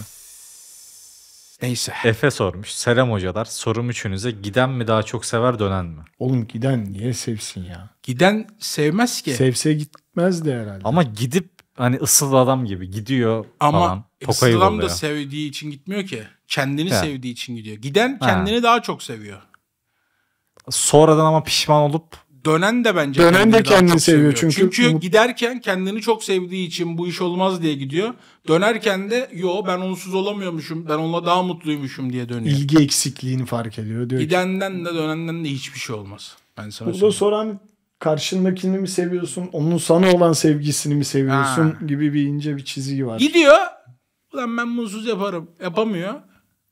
Neyse. Efe sormuş. Selam hocalar. Sorum üçünüze. Giden mi daha çok sever dönen mi? Oğlum giden niye sevsin ya? Giden sevmez ki. Sevse gitmez de herhalde. Ama gidip hani ısıl adam gibi gidiyor ama falan. Tokayı oluyor. Ama da sevdiği için gitmiyor ki. Kendini he. sevdiği için gidiyor. Giden kendini he. daha çok seviyor. Sonradan ama pişman olup Dönen de bence kendini seviyor. Çünkü giderken kendini çok sevdiği için bu iş olmaz diye gidiyor. Dönerken de yo, ben onsuz olamıyormuşum, ben onunla daha mutluymuşum diye dönüyor. İlgi eksikliğini fark ediyor. Diyor gidenden de dönenden de hiçbir şey olmaz. Ben sana burada söyleyeyim. Soran karşındakini mi seviyorsun, onun sana olan sevgisini mi seviyorsun gibi bir ince bir çizgi var. Gidiyor. Ulan ben mutsuz yaparım. Yapamıyor.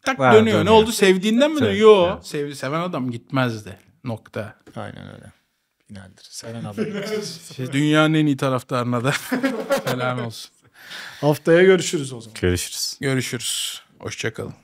Tak dönüyor. Ne oldu? Sevdiğinden mi dönüyor? Yo. Evet. Seven adam gitmezdi. Nokta. Aynen öyle. İnandır. Seren abi. Dünyanın en iyi taraftarına da selam olsun. Haftaya görüşürüz o zaman. Görüşürüz. Hoşçakalın.